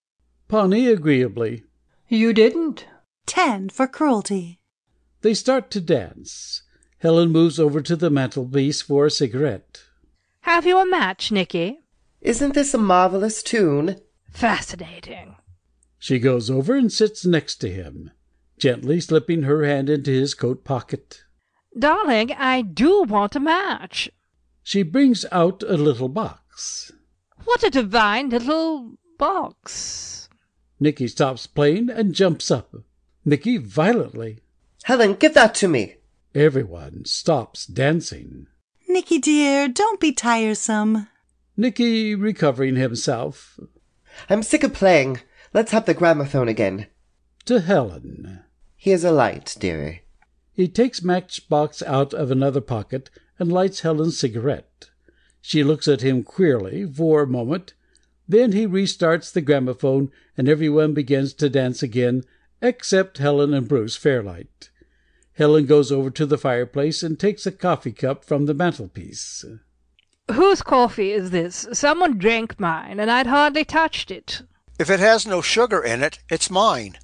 Pawnie agreeably. "You didn't." 10 for cruelty. They start to dance. Helen moves over to the mantelpiece for a cigarette. "Have you a match, Nicky?" "Isn't this a marvelous tune?" "Fascinating." She goes over and sits next to him, gently slipping her hand into his coat pocket. "Darling, I do want a match." She brings out a little box. "What a divine little box." Nicky stops playing and jumps up. Nicky violently. "Helen, give that to me." Everyone stops dancing. "Nicky, dear, don't be tiresome." Nicky recovering himself. "I'm sick of playing. Let's have the gramophone again." To Helen. "Here's a light, dearie." He takes matchbox out of another pocket and lights Helen's cigarette. She looks at him queerly for a moment. Then he restarts the gramophone and everyone begins to dance again, except Helen and Bruce Fairlight. Helen goes over to the fireplace and takes a coffee cup from the mantelpiece. "Whose coffee is this? Someone drank mine, and I'd hardly touched it." "If it has no sugar in it, it's mine."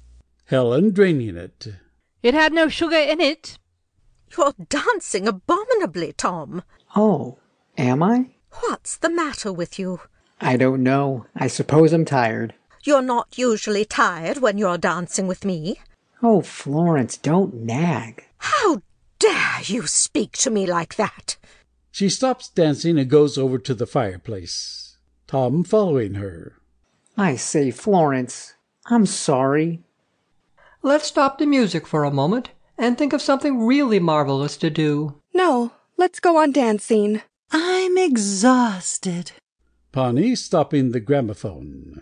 Helen draining it. "It had no sugar in it." "You're dancing abominably, Tom." "Oh, am I? What's the matter with you?" "I don't know. I suppose I'm tired." "You're not usually tired when you're dancing with me." "Oh, Florence, don't nag." "How dare you speak to me like that?" She stops dancing and goes over to the fireplace, Tom following her. "I say, Florence, I'm sorry." "Let's stop the music for a moment and think of something really marvelous to do." "No, let's go on dancing. I'm exhausted." Pawnie stopping the gramophone.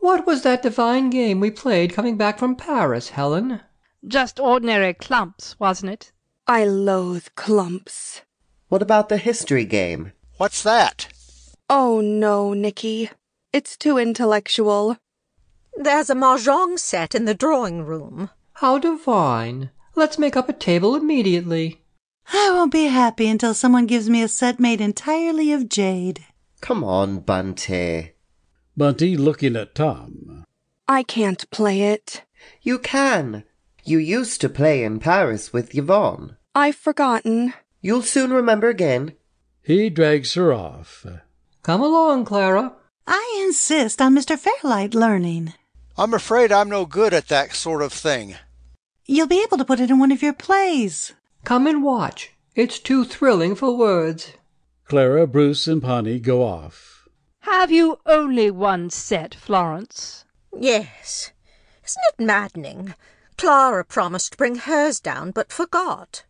"What was that divine game we played coming back from Paris, Helen?" "Just ordinary clumps, wasn't it?" "I loathe clumps." "What about the history game?" "What's that?" "Oh, no, Nicky. It's too intellectual." "There's a mahjong set in the drawing room." "How divine. Let's make up a table immediately." "I won't be happy until someone gives me a set made entirely of jade." "Come on, Bunty." Bunty looking at Tom. "I can't play it." "You can. You used to play in Paris with Yvonne." "I've forgotten." "You'll soon remember again." He drags her off. "Come along, Clara." "I insist on Mr. Fairlight learning." "I'm afraid I'm no good at that sort of thing." "You'll be able to put it in one of your plays." "Come and watch. It's too thrilling for words." Clara, Bruce, and Pawnie go off. "Have you only one set, Florence?" "Yes. Isn't it maddening? Clara promised to bring hers down, but forgot."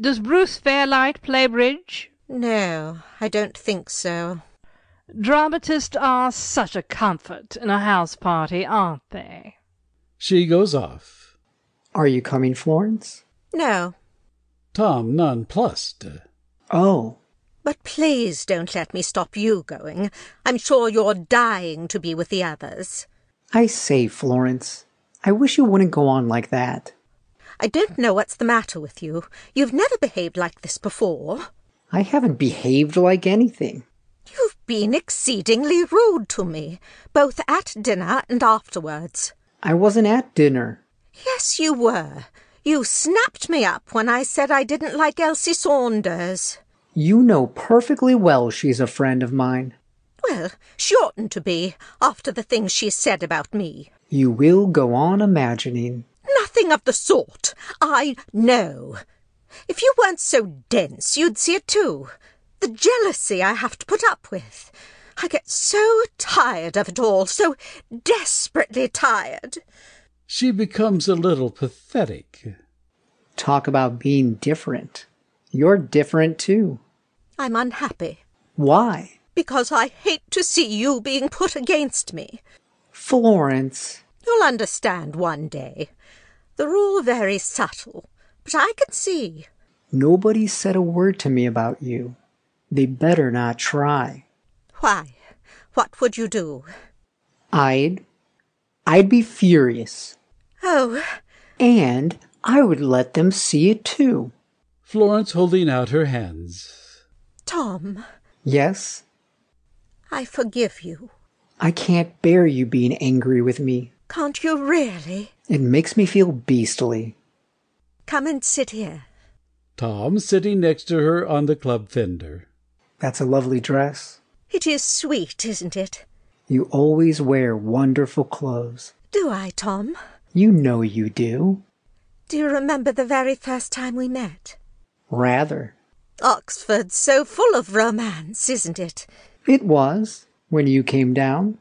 "Does Bruce Fairlight play bridge?" "No, I don't think so." "Dramatists are such a comfort in a house party, aren't they?" She goes off. "Are you coming, Florence?" "No." Tom nonplussed. "Oh." "But please don't let me stop you going. I'm sure you're dying to be with the others." "I say, Florence, I wish you wouldn't go on like that." "I don't know what's the matter with you. You've never behaved like this before." "I haven't behaved like anything." "You've been exceedingly rude to me, both at dinner and afterwards." "I wasn't at dinner." "Yes, you were. You snapped me up when I said I didn't like Elsie Saunders." "You know perfectly well she's a friend of mine." "Well, she oughtn't to be, after the things she said about me." "You will go on imagining." "Nothing of the sort. I know. If you weren't so dense, you'd see it too. The jealousy I have to put up with. I get so tired of it all, so desperately tired." She becomes a little pathetic. "Talk about being different. You're different too." "I'm unhappy." "Why?" "Because I hate to see you being put against me." "Florence." "You'll understand one day. They're all very subtle, but I can see." "Nobody said a word to me about you. They better not try." "Why? What would you do?" I'd be furious." "Oh." "And I would let them see it, too." Florence holding out her hands. Tom. Yes? I forgive you. I can't bear you being angry with me. Can't you really? It makes me feel beastly. Come and sit here. Tom sitting next to her on the club fender. That's a lovely dress. It is sweet, isn't it? You always wear wonderful clothes. Do I, Tom? You know you do. Do you remember the very first time we met? Rather. Oxford's so full of romance, isn't it? It was, when you came down.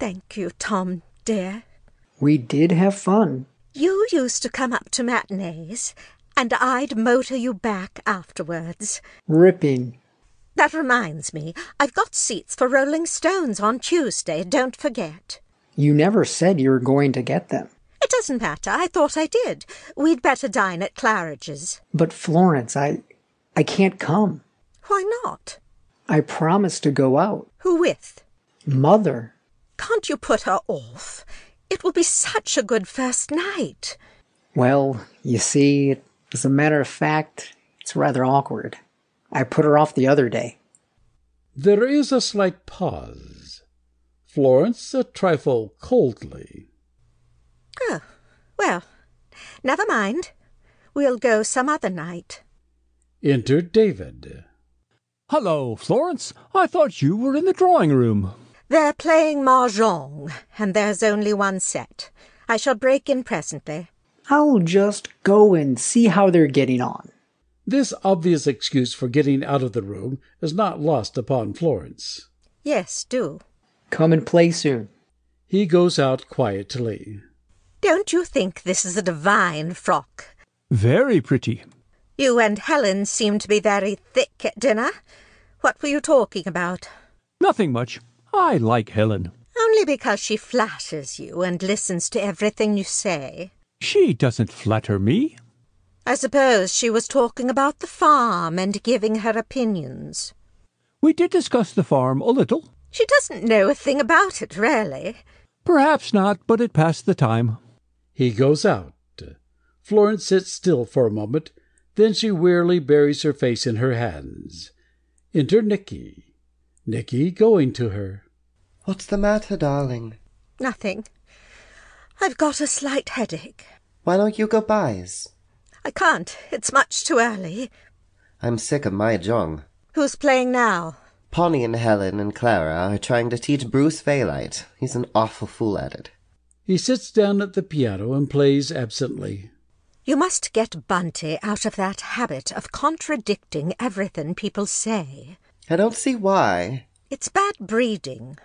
Thank you, Tom, dear. We did have fun. You used to come up to matinees, and I'd motor you back afterwards. Ripping. That reminds me, I've got seats for Rolling Stones on Tuesday, don't forget. You never said you were going to get them. It doesn't matter, I thought I did. We'd better dine at Claridge's. But Florence, I can't come. Why not? I promised to go out. Who with? Mother. Can't you put her off? It will be such a good first night. Well, you see, as a matter of fact, it's rather awkward. I put her off the other day. There is a slight pause. Florence a trifle coldly. Oh, well, never mind. We'll go some other night. Enter David. Hello, Florence. I thought you were in the drawing room. They're playing Mahjong, and there's only one set. I shall break in presently. I'll just go and see how they're getting on. This obvious excuse for getting out of the room is not lost upon Florence. Yes, do. Come and play soon. He goes out quietly. Don't you think this is a divine frock? Very pretty. You and Helen seem to be very thick at dinner. What were you talking about? Nothing much. I like Helen. Only because she flatters you and listens to everything you say. She doesn't flatter me. I suppose she was talking about the farm and giving her opinions. We did discuss the farm a little. She doesn't know a thing about it, really. Perhaps not, but it passed the time. He goes out. Florence sits still for a moment. Then she wearily buries her face in her hands. Enter Nicky. Nicky going to her. What's the matter, darling? Nothing. I've got a slight headache. Why don't you go byes? I can't. It's much too early. I'm sick of Mahjong. Who's playing now? Pawnie and Helen and Clara are trying to teach Bruce Fairlight. He's an awful fool at it. He sits down at the piano and plays absently. You must get Bunty out of that habit of contradicting everything people say. I don't see why. It's bad breeding.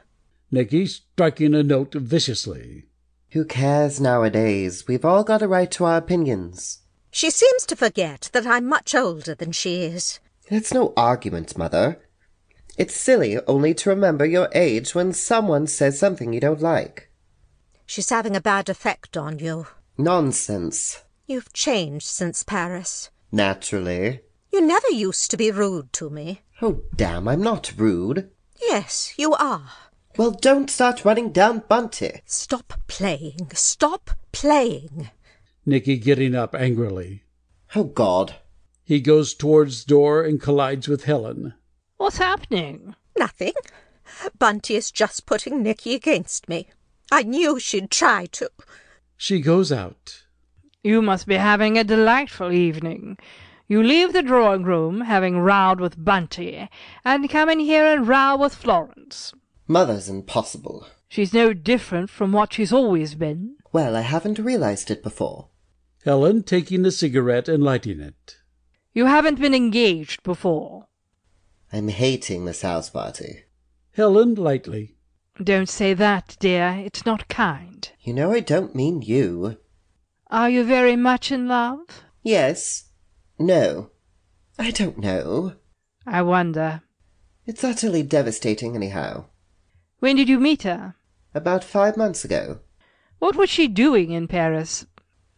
Nicky striking a note viciously. Who cares nowadays? We've all got a right to our opinions. She seems to forget that I'm much older than she is. It's no argument, Mother. It's silly only to remember your age when someone says something you don't like. She's having a bad effect on you. Nonsense. You've changed since Paris. Naturally. You never used to be rude to me. Oh, damn, I'm not rude. Yes, you are. Well, don't start running down Bunty. Stop playing. Stop playing. Nicky getting up angrily. Oh, God. He goes towards door and collides with Helen. What's happening? Nothing. Bunty is just putting Nicky against me. I knew she'd try to. She goes out. You must be having a delightful evening. You leave the drawing room, having rowed with Bunty, and come in here and row with Florence. Mother's impossible. She's no different from what she's always been. Well, I haven't realized it before. Helen taking a cigarette and lighting it. You haven't been engaged before. I'm hating this house party. Helen lightly. Don't say that, dear. It's not kind. You know I don't mean you. Are you very much in love? Yes. No. I don't know. I wonder. It's utterly devastating anyhow. When did you meet her? About 5 months ago. What was she doing in Paris?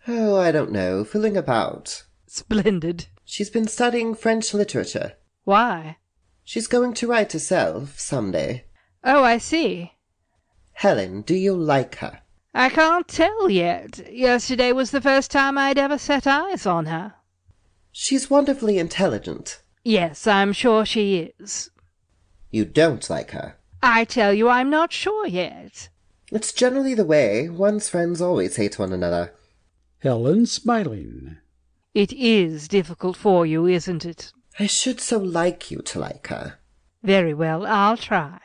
Oh, I don't know. Fooling about. Splendid. She's been studying French literature. Why? She's going to write herself someday. Oh, I see. Helen, do you like her? I can't tell yet. Yesterday was the first time I'd ever set eyes on her. She's wonderfully intelligent. Yes, I'm sure she is. You don't like her? I tell you, I'm not sure yet. It's generally the way. One's friends always hate one another. Helen, smiling. It is difficult for you, isn't it? I should so like you to like her. Very well, I'll try.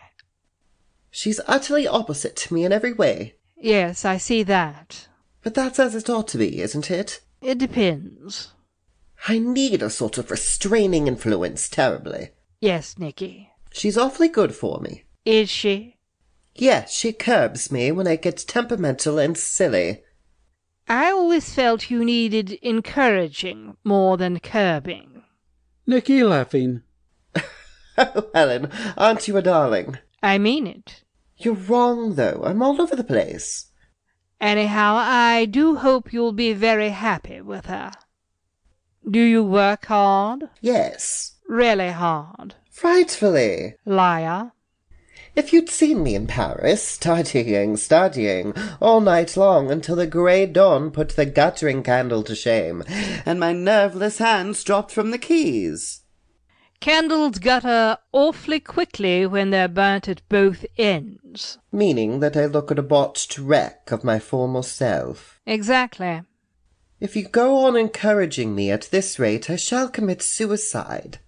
She's utterly opposite to me in every way. Yes, I see that. But that's as it ought to be, isn't it? It depends. I need a sort of restraining influence terribly. Yes, Nicky. She's awfully good for me. Is she? Yes, she curbs me when I get temperamental and silly. I always felt you needed encouraging more than curbing. Nicky, laughing. Oh, Helen, aren't you a darling? I mean it. You're wrong, though. I'm all over the place. Anyhow, I do hope you'll be very happy with her. Do you work hard? Yes. Really hard? Frightfully. Liar. If you'd seen me in Paris, studying, all night long until the grey dawn put the guttering candle to shame, and my nerveless hands dropped from the keys. Candles gutter awfully quickly when they're burnt at both ends. Meaning that I look a debauched wreck of my former self. Exactly. If you go on encouraging me at this rate, I shall commit suicide.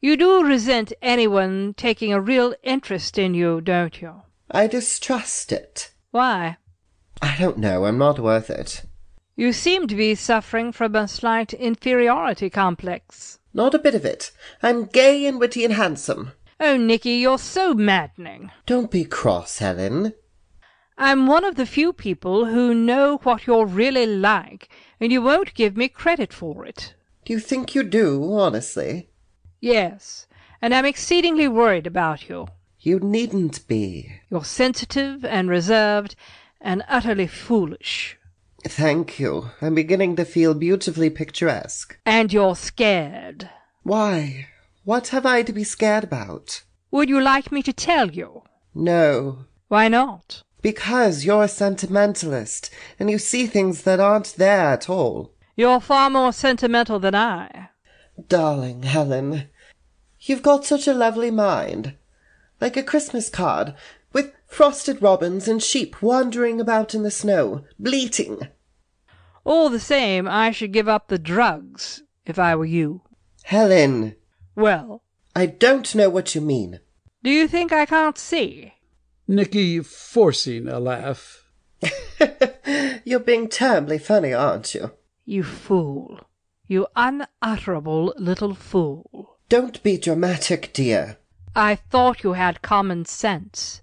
You do resent anyone taking a real interest in you, don't you? I distrust it. Why? I don't know. I'm not worth it. You seem to be suffering from a slight inferiority complex. Not a bit of it. I'm gay and witty and handsome. Oh, Nicky, you're so maddening. Don't be cross, Helen. I'm one of the few people who know what you're really like, and you won't give me credit for it. Do you think you do, honestly? Yes, and I'm exceedingly worried about you. You needn't be. You're sensitive and reserved and utterly foolish. Thank you. I'm beginning to feel beautifully picturesque. And you're scared. Why? What have I to be scared about? Would you like me to tell you? No. Why not? Because you're a sentimentalist, and you see things that aren't there at all. You're far more sentimental than I. Darling Helen, you've got such a lovely mind. Like a Christmas card, with frosted robins and sheep wandering about in the snow, bleating. All the same, I should give up the drugs, if I were you. Helen! Well? I don't know what you mean. Do you think I can't see? Nicky, forcing a laugh. You're being terribly funny, aren't you? You fool. You unutterable little fool. Don't be dramatic, dear. I thought you had common sense.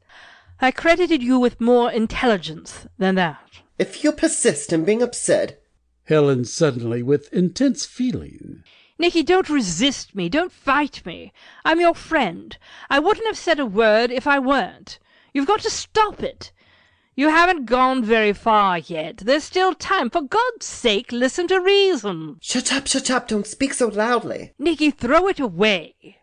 I credited you with more intelligence than that. If you persist in being absurd... Helen suddenly, with intense feeling. Nicky, don't resist me. Don't fight me. I'm your friend. I wouldn't have said a word if I weren't. You've got to stop it. You haven't gone very far yet. There's still time. For God's sake, listen to reason. Shut up. Don't speak so loudly. Nicky, throw it away.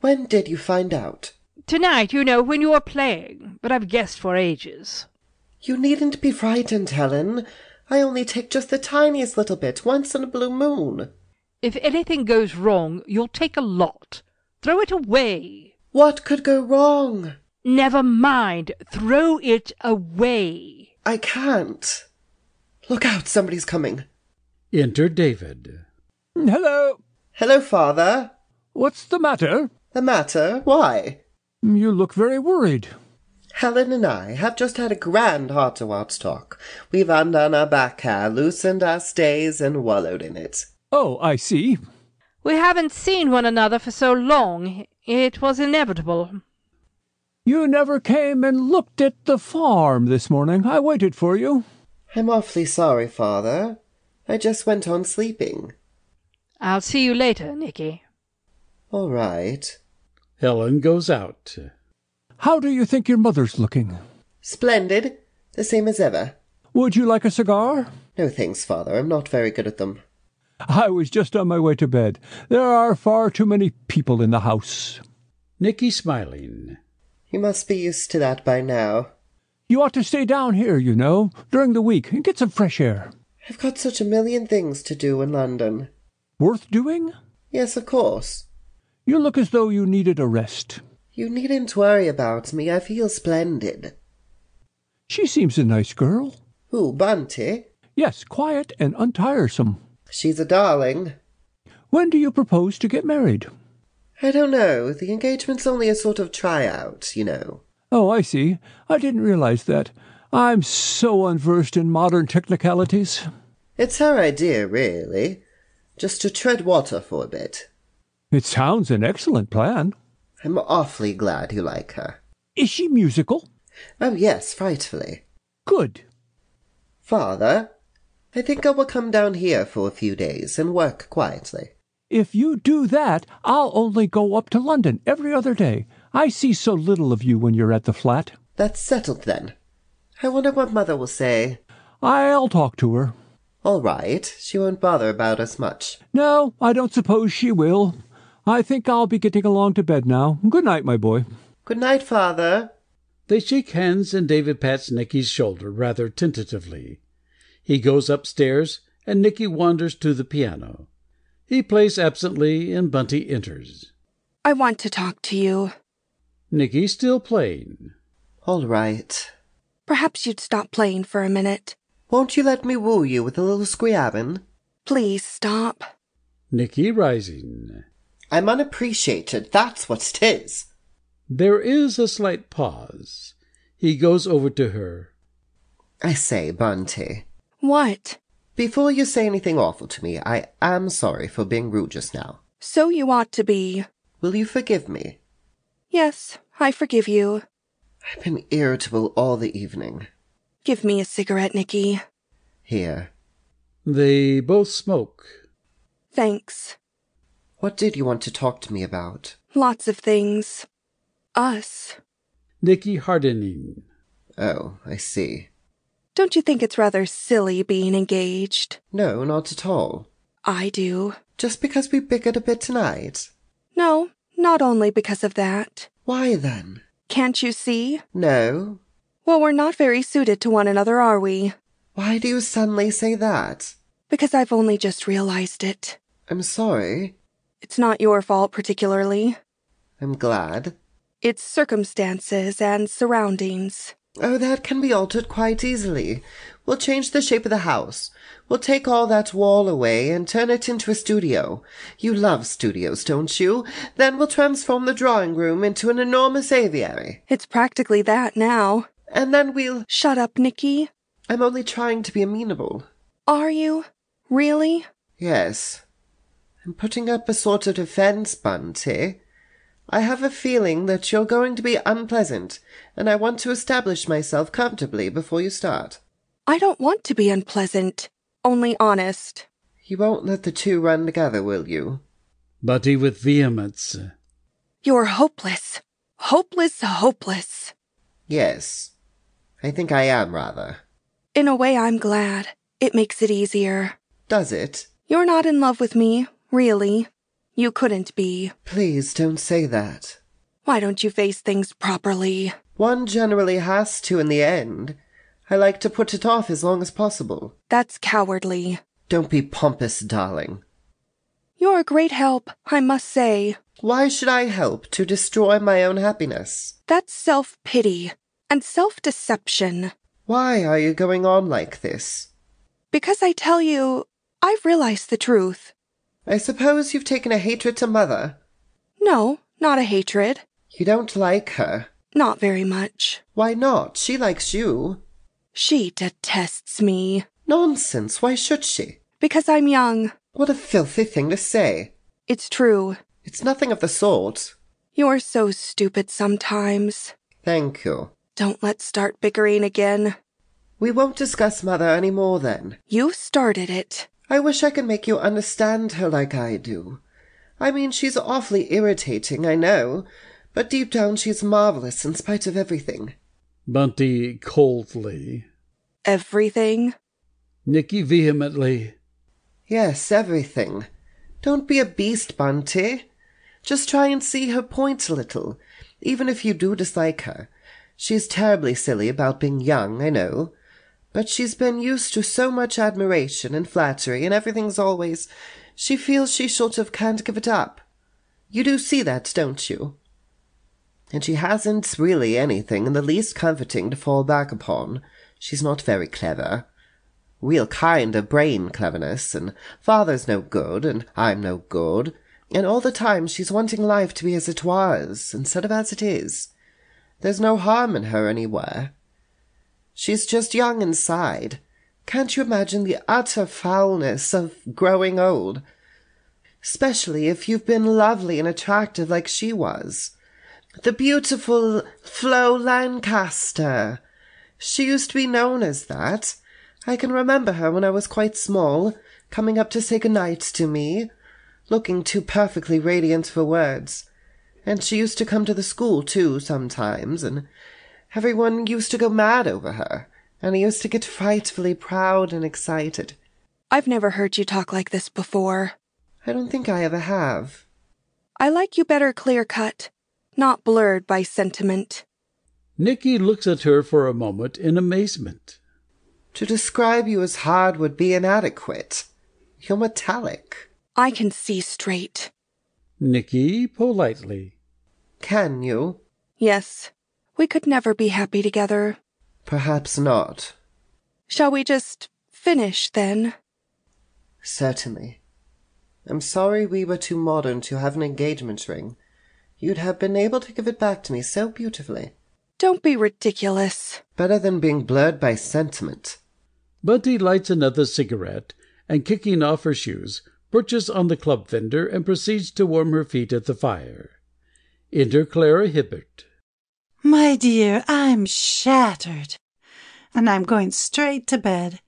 When did you find out? Tonight, you know, when you were playing. But I've guessed for ages. You needn't be frightened, Helen. I only take just the tiniest little bit, once in a blue moon. If anything goes wrong, you'll take a lot. Throw it away. What could go wrong? Never mind. Throw it away. I can't. Look out, somebody's coming. Enter David. Hello. Hello, Father. What's the matter? The matter? Why? You look very worried. Helen and I have just had a grand heart-to-heart talk. We've undone our back hair, loosened our stays, and wallowed in it. Oh, I see. We haven't seen one another for so long. It was inevitable. You never came and looked at the farm this morning. I waited for you. I'm awfully sorry, Father. I just went on sleeping. I'll see you later, Nicky. All right. Helen goes out. How do you think your mother's looking? Splendid. The same as ever. Would you like a cigar? No thanks, Father. I'm not very good at them. I was just on my way to bed. There are far too many people in the house. Nicky, smiling. You must be used to that by now. You ought to stay down here, you know, during the week and get some fresh air. I've got such a million things to do in London. Worth doing? Yes, of course. You look as though you needed a rest. You needn't worry about me. I feel splendid. She seems a nice girl. Who, Bunty? Yes, quiet and untiresome. She's a darling. When do you propose to get married? I don't know. The engagement's only a sort of tryout, you know. Oh, I see. I didn't realize that. I'm so unversed in modern technicalities. It's her idea, really. Just to tread water for a bit. It sounds an excellent plan. I'm awfully glad you like her. Is she musical? Oh, yes, frightfully. Good. Father, I think I will come down here for a few days and work quietly. If you do that, I'll only go up to London every other day. I see so little of you when you're at the flat. That's settled, then. I wonder what Mother will say. I'll talk to her. All right. She won't bother about us much. No, I don't suppose she will. I think I'll be getting along to bed now. Good night, my boy. Good night, Father. They shake hands, and David pats Nicky's shoulder rather tentatively. He goes upstairs, and Nicky wanders to the piano. He plays absently, and Bunty enters. I want to talk to you. Nicky still playing. All right. Perhaps you'd stop playing for a minute. Won't you let me woo you with a little squibbin'? Please stop. Nicky rising. I'm unappreciated, that's what it is. There is a slight pause. He goes over to her. I say, Bunty. What? Before you say anything awful to me, I am sorry for being rude just now. So you ought to be. Will you forgive me? Yes, I forgive you. I've been irritable all the evening. Give me a cigarette, Nicky. Here. They both smoke. Thanks. What did you want to talk to me about? Lots of things. Us. Nicky hardening. Oh, I see. Don't you think it's rather silly being engaged? No, not at all. I do. Just because we bickered a bit tonight? No, not only because of that. Why, then? Can't you see? No. Well, we're not very suited to one another, are we? Why do you suddenly say that? Because I've only just realized it. I'm sorry. It's not your fault particularly. I'm glad. It's circumstances and surroundings. Oh, that can be altered quite easily. We'll change the shape of the house. We'll take all that wall away and turn it into a studio. You love studios, don't you? Then we'll transform the drawing room into an enormous aviary. It's practically that now. And then we'll— Shut up, Nicky. I'm only trying to be amenable. Are you? Really? Yes. I'm putting up a sort of defense, Bunty. I have a feeling that you're going to be unpleasant, and I want to establish myself comfortably before you start. I don't want to be unpleasant, only honest. You won't let the two run together, will you? Bunty with vehemence. You're hopeless. Hopeless, hopeless. Yes. I think I am, rather. In a way, I'm glad. It makes it easier. Does it? You're not in love with me, really. You couldn't be. Please don't say that. Why don't you face things properly? One generally has to in the end. I like to put it off as long as possible. That's cowardly. Don't be pompous, darling. You're a great help, I must say. Why should I help to destroy my own happiness? That's self-pity and self-deception. Why are you going on like this? Because I tell you, I've realized the truth. I suppose you've taken a hatred to Mother. No, not a hatred. You don't like her? Not very much. Why not? She likes you. She detests me. Nonsense. Why should she? Because I'm young. What a filthy thing to say. It's true. It's nothing of the sort. You're so stupid sometimes. Thank you. Don't let's start bickering again. We won't discuss Mother any more then. You started it. I wish I could make you understand her like I do. I mean, she's awfully irritating, I know, but deep down she's marvelous in spite of everything. Bunty coldly. Everything? Nicky vehemently. Yes, everything. Don't be a beast, Bunty. Just try and see her point a little, even if you do dislike her. She's terribly silly about being young, I know. But she's been used to so much admiration and flattery, and everything's always She feels she sort of can't give it up. You do see that, don't you? And she hasn't really anything in the least comforting to fall back upon. She's not very clever. Real kind of brain cleverness, and father's no good, and I'm no good, and all the time she's wanting life to be as it was, instead of as it is. There's no harm in her anywhere. She's just young inside. Can't you imagine the utter foulness of growing old? Especially if you've been lovely and attractive like she was. The beautiful Flo Lancaster. She used to be known as that. I can remember her when I was quite small, coming up to say good-night to me, looking too perfectly radiant for words. And she used to come to the school, too, sometimes, and everyone used to go mad over her, and I used to get frightfully proud and excited. I've never heard you talk like this before. I don't think I ever have. I like you better clear-cut, not blurred by sentiment. Nicky looks at her for a moment in amazement. To describe you as hard would be inadequate. You're metallic. I can see straight. Nicky politely. Can you? Yes. We could never be happy together. Perhaps not. Shall we just finish, then? Certainly. I'm sorry we were too modern to have an engagement ring. You'd have been able to give it back to me so beautifully. Don't be ridiculous. Better than being blurred by sentiment. Bunty lights another cigarette, and kicking off her shoes, perches on the club fender and proceeds to warm her feet at the fire. Enter Clara Hibbert. My dear, I'm shattered, and I'm going straight to bed,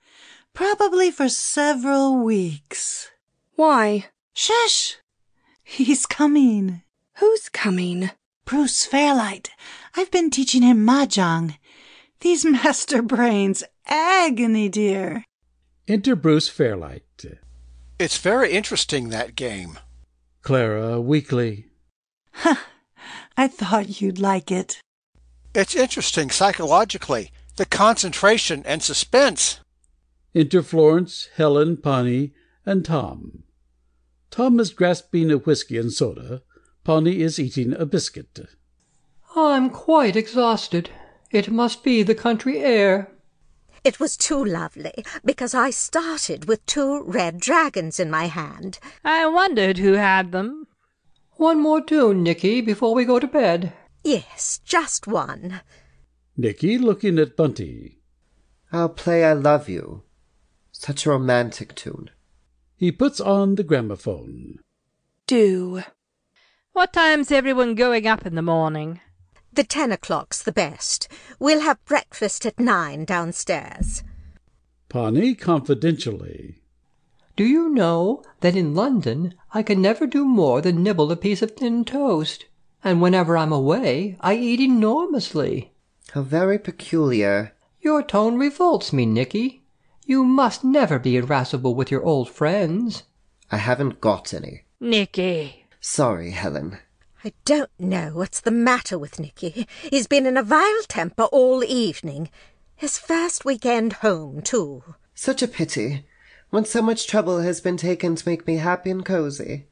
probably for several weeks. Why? Shush! He's coming. Who's coming? Bruce Fairlight. I've been teaching him Mahjong. These master brains, agony, dear. Enter Bruce Fairlight. It's very interesting, that game. Clara, weakly. Huh. I thought you'd like it. It's interesting psychologically, the concentration and suspense. Enter Florence, Helen, Pawnie, and Tom. Tom is grasping a whiskey and soda. Pawnie is eating a biscuit. I'm quite exhausted. It must be the country air. It was too lovely, because I started with 2 red dragons in my hand. I wondered who had them. One more tune, Nicky, before we go to bed. Yes, just one. Nicky looking at Bunty. I'll play I Love You. Such a romantic tune. He puts on the gramophone. Do. What time's everyone going up in the morning? The 10 o'clock's the best. We'll have breakfast at 9 downstairs. Pawnie confidentially. Do you know that in London I can never do more than nibble a piece of thin toast? And whenever I'm away, I eat enormously. How very peculiar. Your tone revolts me, Nicky. You must never be irascible with your old friends. I haven't got any. Nicky. Sorry, Helen. I don't know what's the matter with Nicky. He's been in a vile temper all evening. His first weekend home, too. Such a pity, when so much trouble has been taken to make me happy and cozy.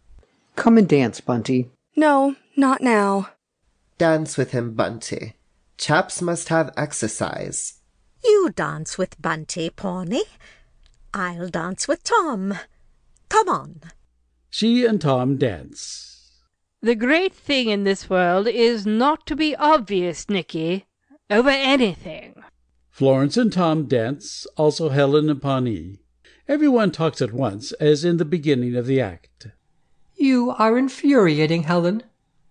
Come and dance, Bunty. No, not now. Dance with him, Bunty. Chaps must have exercise. You dance with Bunty, Pawnie. I'll dance with Tom. Come on. She and Tom dance. The great thing in this world is not to be obvious, Nicky, over anything. Florence and Tom dance, also Helen and Pawnie. Everyone talks at once, as in the beginning of the act. You are infuriating, Helen.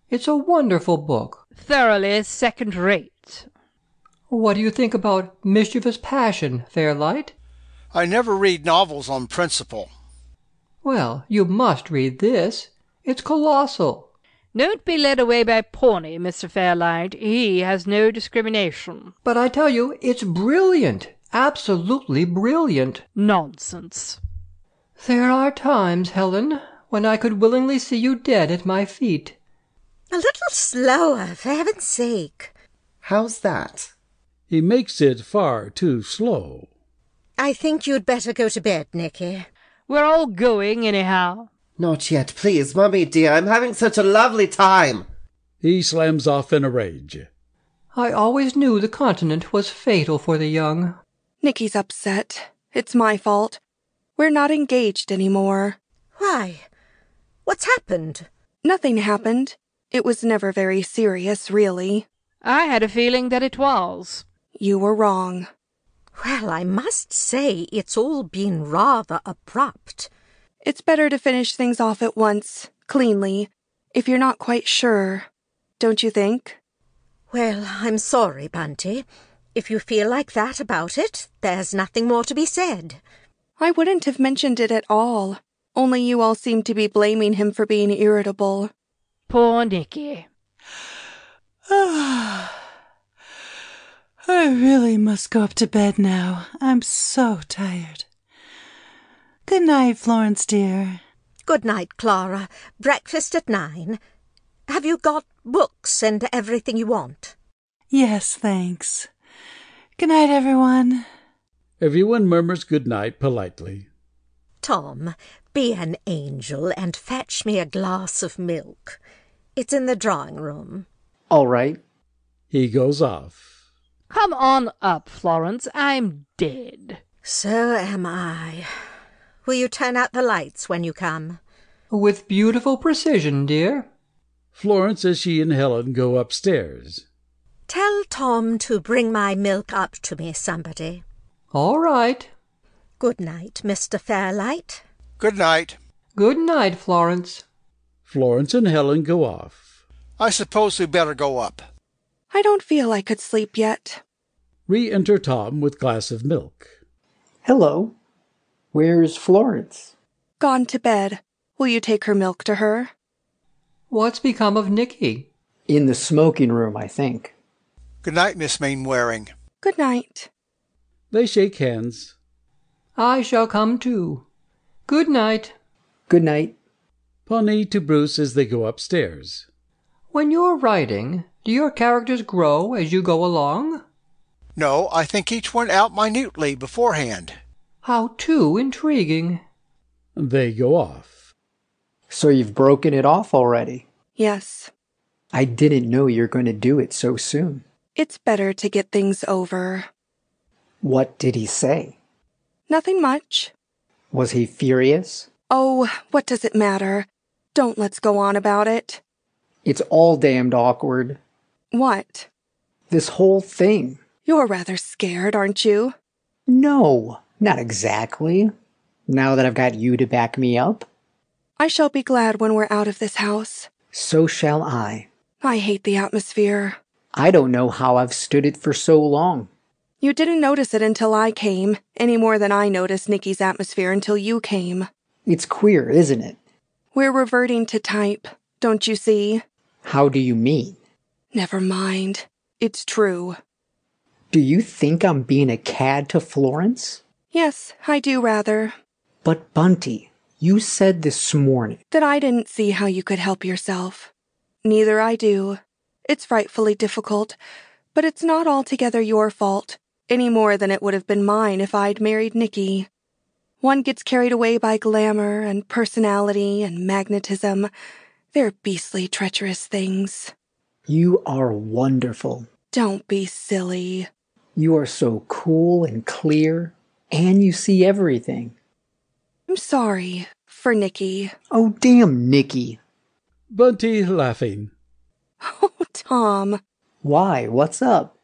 It's a wonderful book. Thoroughly second-rate. What do you think about Mischievous Passion, Fairlight? I never read novels on principle. Well, you must read this. It's colossal. Don't be led away by Pawnie, Mr. Fairlight. He has no discrimination. But I tell you, it's brilliant. Absolutely brilliant. Nonsense. There are times, Helen, when I could willingly see you dead at my feet. A little slower, for heaven's sake. How's that? He makes it far too slow. I think you'd better go to bed, Nicky. We're all going, anyhow. Not yet, please, Mummy dear. I'm having such a lovely time. He slams off in a rage. I always knew the continent was fatal for the young. Nicky's upset. It's my fault. We're not engaged anymore. Why? What's happened? Nothing happened. It was never very serious, really. I had a feeling that it was. You were wrong. Well, I must say it's all been rather abrupt. It's better to finish things off at once, cleanly, if you're not quite sure, don't you think? Well, I'm sorry, Bunty. If you feel like that about it, there's nothing more to be said. I wouldn't have mentioned it at all. Only you all seem to be blaming him for being irritable. Poor Nicky. I really must go up to bed now. I'm so tired. Good night, Florence, dear. Good night, Clara. Breakfast at 9. Have you got books and everything you want? Yes, thanks. Good night, everyone. Everyone murmurs good night politely. Tom, be an angel and fetch me a glass of milk. It's in the drawing room. All right. He goes off. Come on up, Florence. I'm dead. So am I. Will you turn out the lights when you come? With beautiful precision, dear. Florence, as she and Helen go upstairs. Tell Tom to bring my milk up to me, somebody. All right. Good night, Mr. Fairlight. Good night. Good night, Florence. Florence and Helen go off. I suppose we better go up. I don't feel I could sleep yet. Re-enter Tom with glass of milk. Hello. Where is Florence? Gone to bed. Will you take her milk to her? What's become of Nicky? In the smoking room, I think. Good night, Miss Mainwaring. Good night. They shake hands. I shall come too. Good night. Good night. Pawnie to Bruce as they go upstairs. When you're writing, do your characters grow as you go along? No, I think each one out minutely beforehand. How too intriguing. They go off. So you've broken it off already? Yes. I didn't know you were going to do it so soon. It's better to get things over. What did he say? Nothing much. Was he furious? Oh, what does it matter? Don't let's go on about it. It's all damned awkward. What? This whole thing. You're rather scared, aren't you? No. Not exactly. Now that I've got you to back me up. I shall be glad when we're out of this house. So shall I. I hate the atmosphere. I don't know how I've stood it for so long. You didn't notice it until I came, any more than I noticed Nicky's atmosphere until you came. It's queer, isn't it? We're reverting to type, don't you see? How do you mean? Never mind. It's true. Do you think I'm being a cad to Florence? Yes, I do, rather. But, Bunty, you said this morning that I didn't see how you could help yourself. Neither I do. It's frightfully difficult, but it's not altogether your fault, any more than it would have been mine if I'd married Nicky. One gets carried away by glamour and personality and magnetism. They're beastly, treacherous things. You are wonderful. Don't be silly. You are so cool and clear. And you see everything. I'm sorry for Nicky. Oh, damn Nicky. Bunty laughing. Oh, Tom. Why? What's up?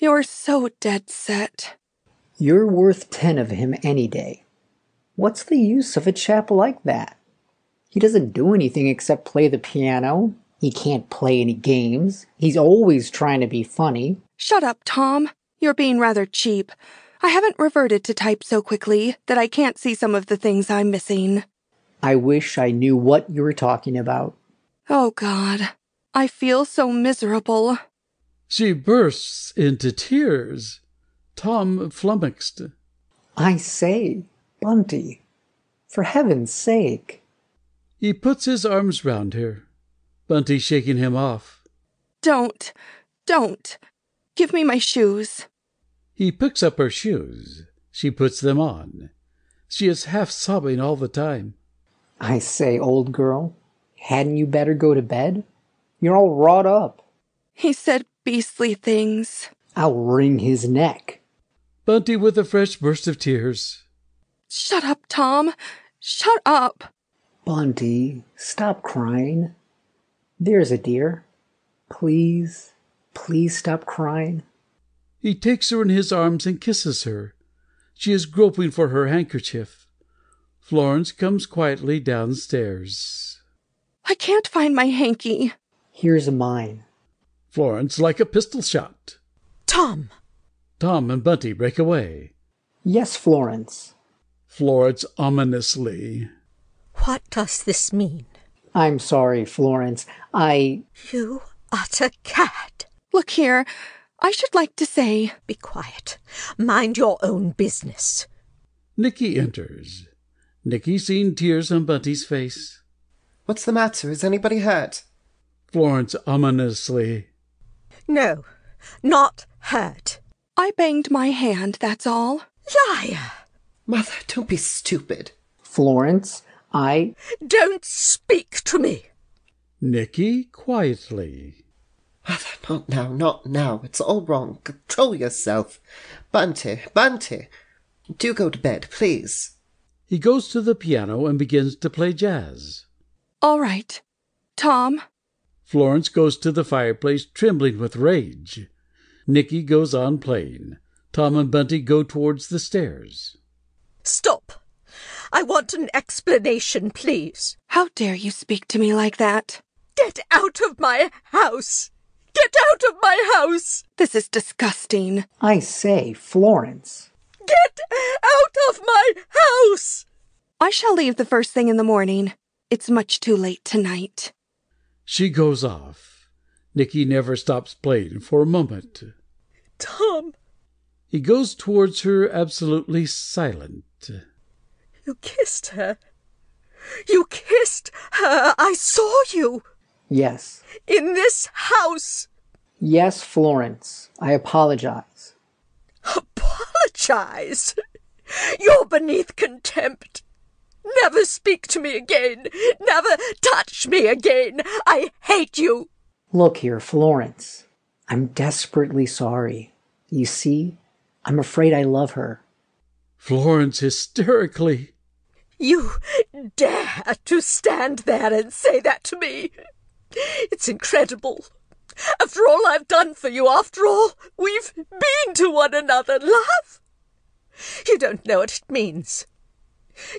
You're so dead set. You're worth 10 of him any day. What's the use of a chap like that? He doesn't do anything except play the piano. He can't play any games. He's always trying to be funny. Shut up, Tom. You're being rather cheap. I haven't reverted to type so quickly that I can't see some of the things I'm missing. I wish I knew what you were talking about. Oh, God. I feel so miserable. She bursts into tears. Tom flummoxed. I say, Bunty, for heaven's sake. He puts his arms round her, Bunty shaking him off. Don't. Give me my shoes. He picks up her shoes. She puts them on. She is half sobbing all the time. I say, old girl, hadn't you better go to bed? You're all wrought up. He said beastly things. I'll wring his neck. Bunty with a fresh burst of tears. Shut up, Tom. Shut up. Bunty, stop crying. There's a dear. Please, please stop crying. He takes her in his arms and kisses her. She is groping for her handkerchief. Florence comes quietly downstairs. I can't find my hanky. Here's mine. Florence, like a pistol shot. Tom! Tom and Bunty break away. Yes, Florence. Florence ominously. What does this mean? I'm sorry, Florence. You utter cad! Look here. I should like to say— Be quiet. Mind your own business. Nicky enters. Nicky seen tears on Bunty's face. What's the matter? Is anybody hurt? Florence ominously. No, not hurt. I banged my hand, that's all. Liar! Mother, don't be stupid. Florence, I— Don't speak to me! Nicky quietly. Mother, not now, not now. It's all wrong. Control yourself. Bunty, Bunty, do go to bed, please. He goes to the piano and begins to play jazz. All right, Tom. Florence goes to the fireplace, trembling with rage. Nicky goes on playing. Tom and Bunty go towards the stairs. Stop! I want an explanation, please. How dare you speak to me like that? Get out of my house! Get out of my house! This is disgusting. I say, Florence. Get out of my house! I shall leave the first thing in the morning. It's much too late tonight. She goes off. Nicky never stops playing for a moment. Tom! He goes towards her, absolutely silent. You kissed her. You kissed her! I saw you! Yes. In this house! Yes, Florence. I apologize. Apologize? You're beneath contempt. Never speak to me again. Never touch me again. I hate you. Look here, Florence. I'm desperately sorry. You see, I'm afraid I love her. Florence hysterically. You dare to stand there and say that to me? It's incredible. After all I've done for you, after all we've been to one another, love. You don't know what it means.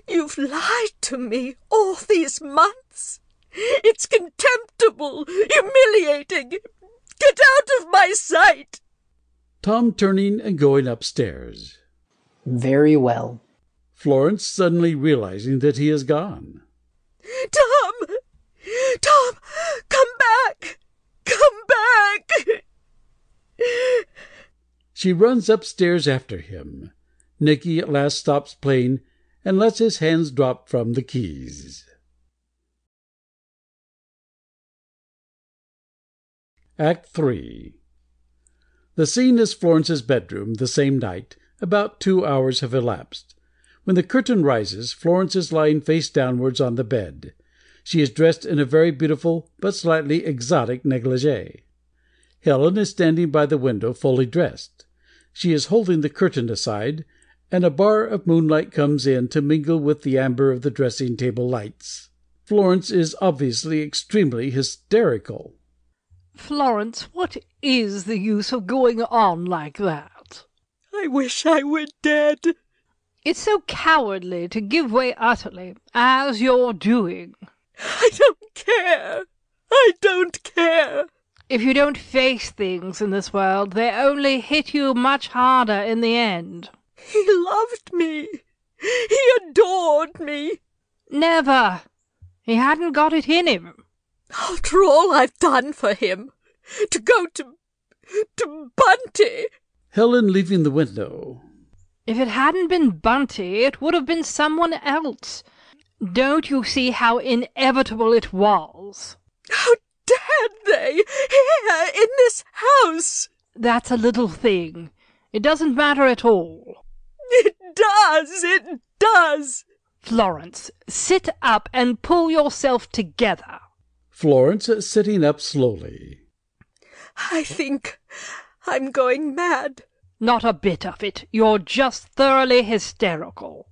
You've lied to me all these months. It's contemptible, humiliating. Get out of my sight. Tom turning and going upstairs. Very well. Florence suddenly realizing that he is gone. Tom! Tom! Come back! Come back! She runs upstairs after him. Nicky at last stops playing and lets his hands drop from the keys. Act 3. The scene is Florence's bedroom the same night. About 2 hours have elapsed. When the curtain rises, Florence is lying face downwards on the bed. She is dressed in a very beautiful but slightly exotic negligee. Helen is standing by the window, fully dressed. She is holding the curtain aside, and a bar of moonlight comes in to mingle with the amber of the dressing-table lights. Florence is obviously extremely hysterical. Florence, what is the use of going on like that? I wish I were dead. It's so cowardly to give way utterly, as you're doing. I don't care. I don't care. If you don't face things in this world, they only hit you much harder in the end. He loved me. He adored me. Never. He hadn't got it in him. After all I've done for him, to go to Bunty. Helen leaving the window. If it hadn't been Bunty, it would have been someone else. Don't you see how inevitable it was? How dared they? Here, in this house! That's a little thing. It doesn't matter at all. It does! It does! Florence, sit up and pull yourself together. Florence, sitting up slowly. I think I'm going mad. Not a bit of it. You're just thoroughly hysterical.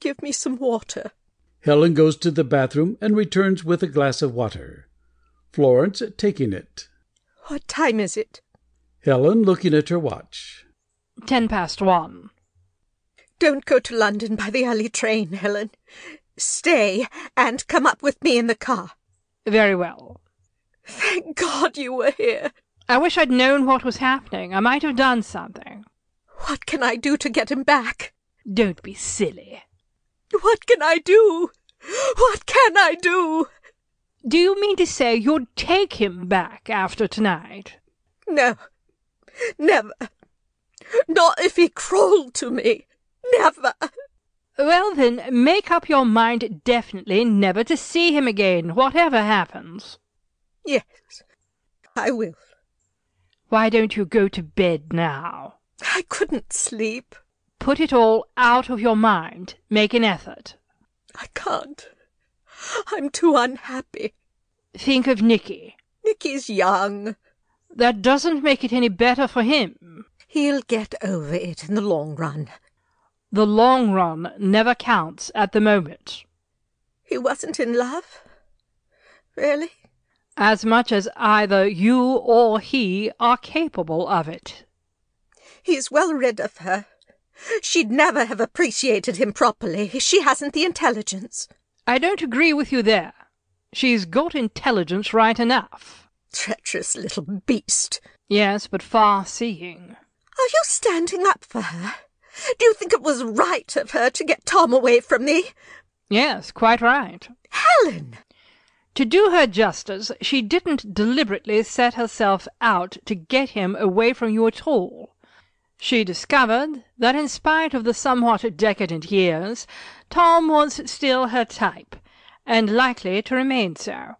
Give me some water. Helen goes to the bathroom and returns with a glass of water. Florence taking it. What time is it? Helen looking at her watch. 1:10. Don't go to London by the early train, Helen. Stay and come up with me in the car. Very well. Thank God you were here. I wish I'd known what was happening. I might have done something. What can I do to get him back? Don't be silly. What can I do? What can I do? Do you mean to say you'd take him back after tonight? No. Never. Not if he crawled to me. Never. Well, then, make up your mind definitely never to see him again, whatever happens. Yes, I will. Why don't you go to bed now? I couldn't sleep. Put it all out of your mind. Make an effort. I can't. I'm too unhappy. Think of Nicky. Nicky's young. That doesn't make it any better for him. He'll get over it in the long run. The long run never counts at the moment. He wasn't in love? Really? As much as either you or he are capable of it. He's well rid of her. She'd never have appreciated him properly. She hasn't the intelligence. I don't agree with you there. She's got intelligence right enough. Treacherous little beast. Yes, but far-seeing. Are you standing up for her? Do you think it was right of her to get Tom away from me? Yes, quite right. Helen! To do her justice, she didn't deliberately set herself out to get him away from you at all. She discovered that in spite of the somewhat decadent years, Tom was still her type, and likely to remain so.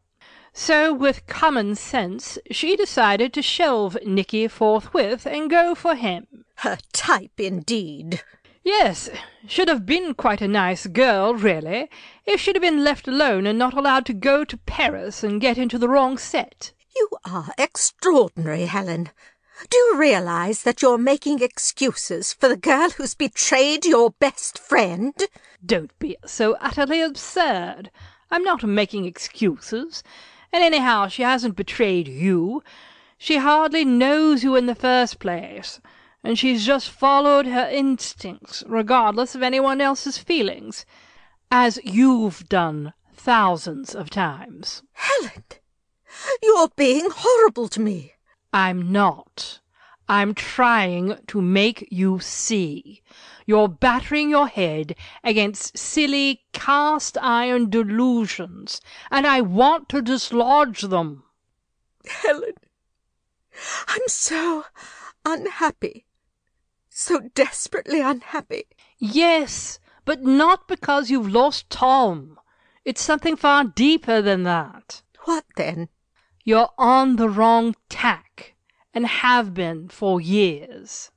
So, with common sense, she decided to shelve Nicky forthwith and go for him. Her type, indeed. Yes, should have been quite a nice girl, really, if she'd have been left alone and not allowed to go to Paris and get into the wrong set. You are extraordinary, Helen. Do you realize that you're making excuses for the girl who's betrayed your best friend? Don't be so utterly absurd. I'm not making excuses. And anyhow, she hasn't betrayed you. She hardly knows you in the first place, and she's just followed her instincts, regardless of anyone else's feelings, as you've done thousands of times. Helen, you're being horrible to me. I'm not. I'm trying to make you see. You're battering your head against silly cast-iron delusions, and I want to dislodge them. Helen, I'm so unhappy. So desperately unhappy. Yes, but not because you've lost Tom. It's something far deeper than that. What then? You're on the wrong tack, and have been for years.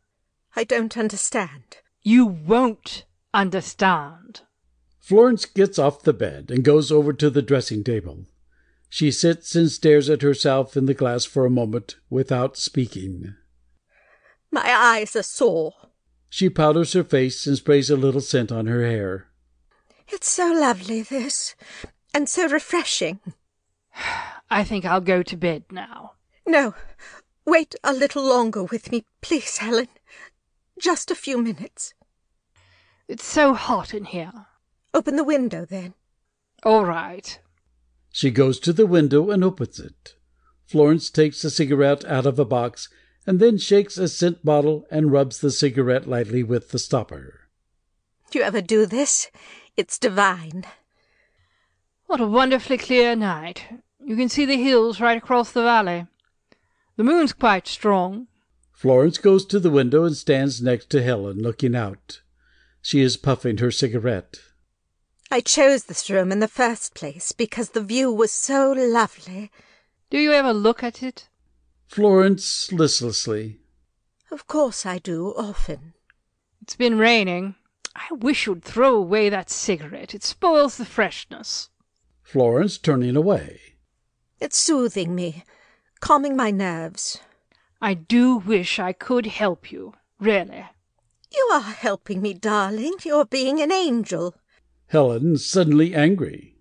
I don't understand. You won't understand. Florence gets off the bed and goes over to the dressing table. She sits and stares at herself in the glass for a moment without speaking. My eyes are sore. She powders her face and sprays a little scent on her hair. It's so lovely, this, and so refreshing. I think I'll go to bed now. No, wait a little longer with me, please, Helen. Just a few minutes. It's so hot in here. Open the window, then. All right. She goes to the window and opens it. Florence takes a cigarette out of a box and then shakes a scent bottle and rubs the cigarette lightly with the stopper. Do you ever do this? It's divine. What a wonderfully clear night. You can see the hills right across the valley. The moon's quite strong. Florence goes to the window and stands next to Helen, looking out. She is puffing her cigarette. I chose this room in the first place because the view was so lovely. Do you ever look at it? Florence, listlessly. Of course I do, often. It's been raining. I wish you'd throw away that cigarette. It spoils the freshness. Florence turning away. It's soothing me, calming my nerves. I do wish I could help you, really. You are helping me, darling. You're being an angel. Helen suddenly angry.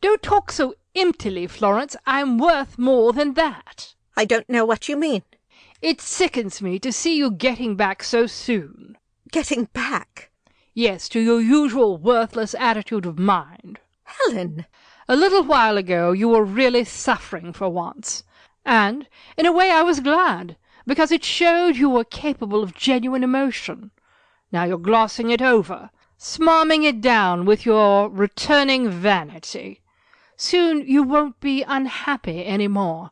Don't talk so emptily, Florence. I'm worth more than that. I don't know what you mean. It sickens me to see you getting back so soon. Getting back? Yes, to your usual worthless attitude of mind. Helen! A little while ago you were really suffering for once, and, in a way, I was glad, because it showed you were capable of genuine emotion. Now you're glossing it over, smarming it down with your returning vanity. Soon you won't be unhappy any more,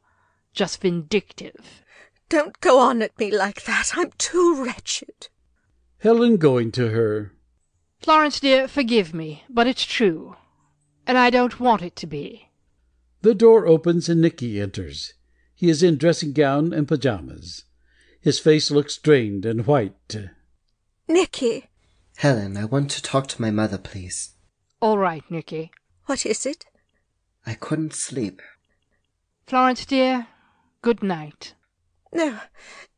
just vindictive. Don't go on at me like that. I'm too wretched. Helen going to her. Florence, dear, forgive me, but it's true, and I don't want it to be. The door opens and Nicky enters. He is in dressing-gown and pajamas. His face looks strained and white. Nicky! Helen, I want to talk to my mother, please. All right, Nicky. What is it? I couldn't sleep. Florence, dear, good night. No,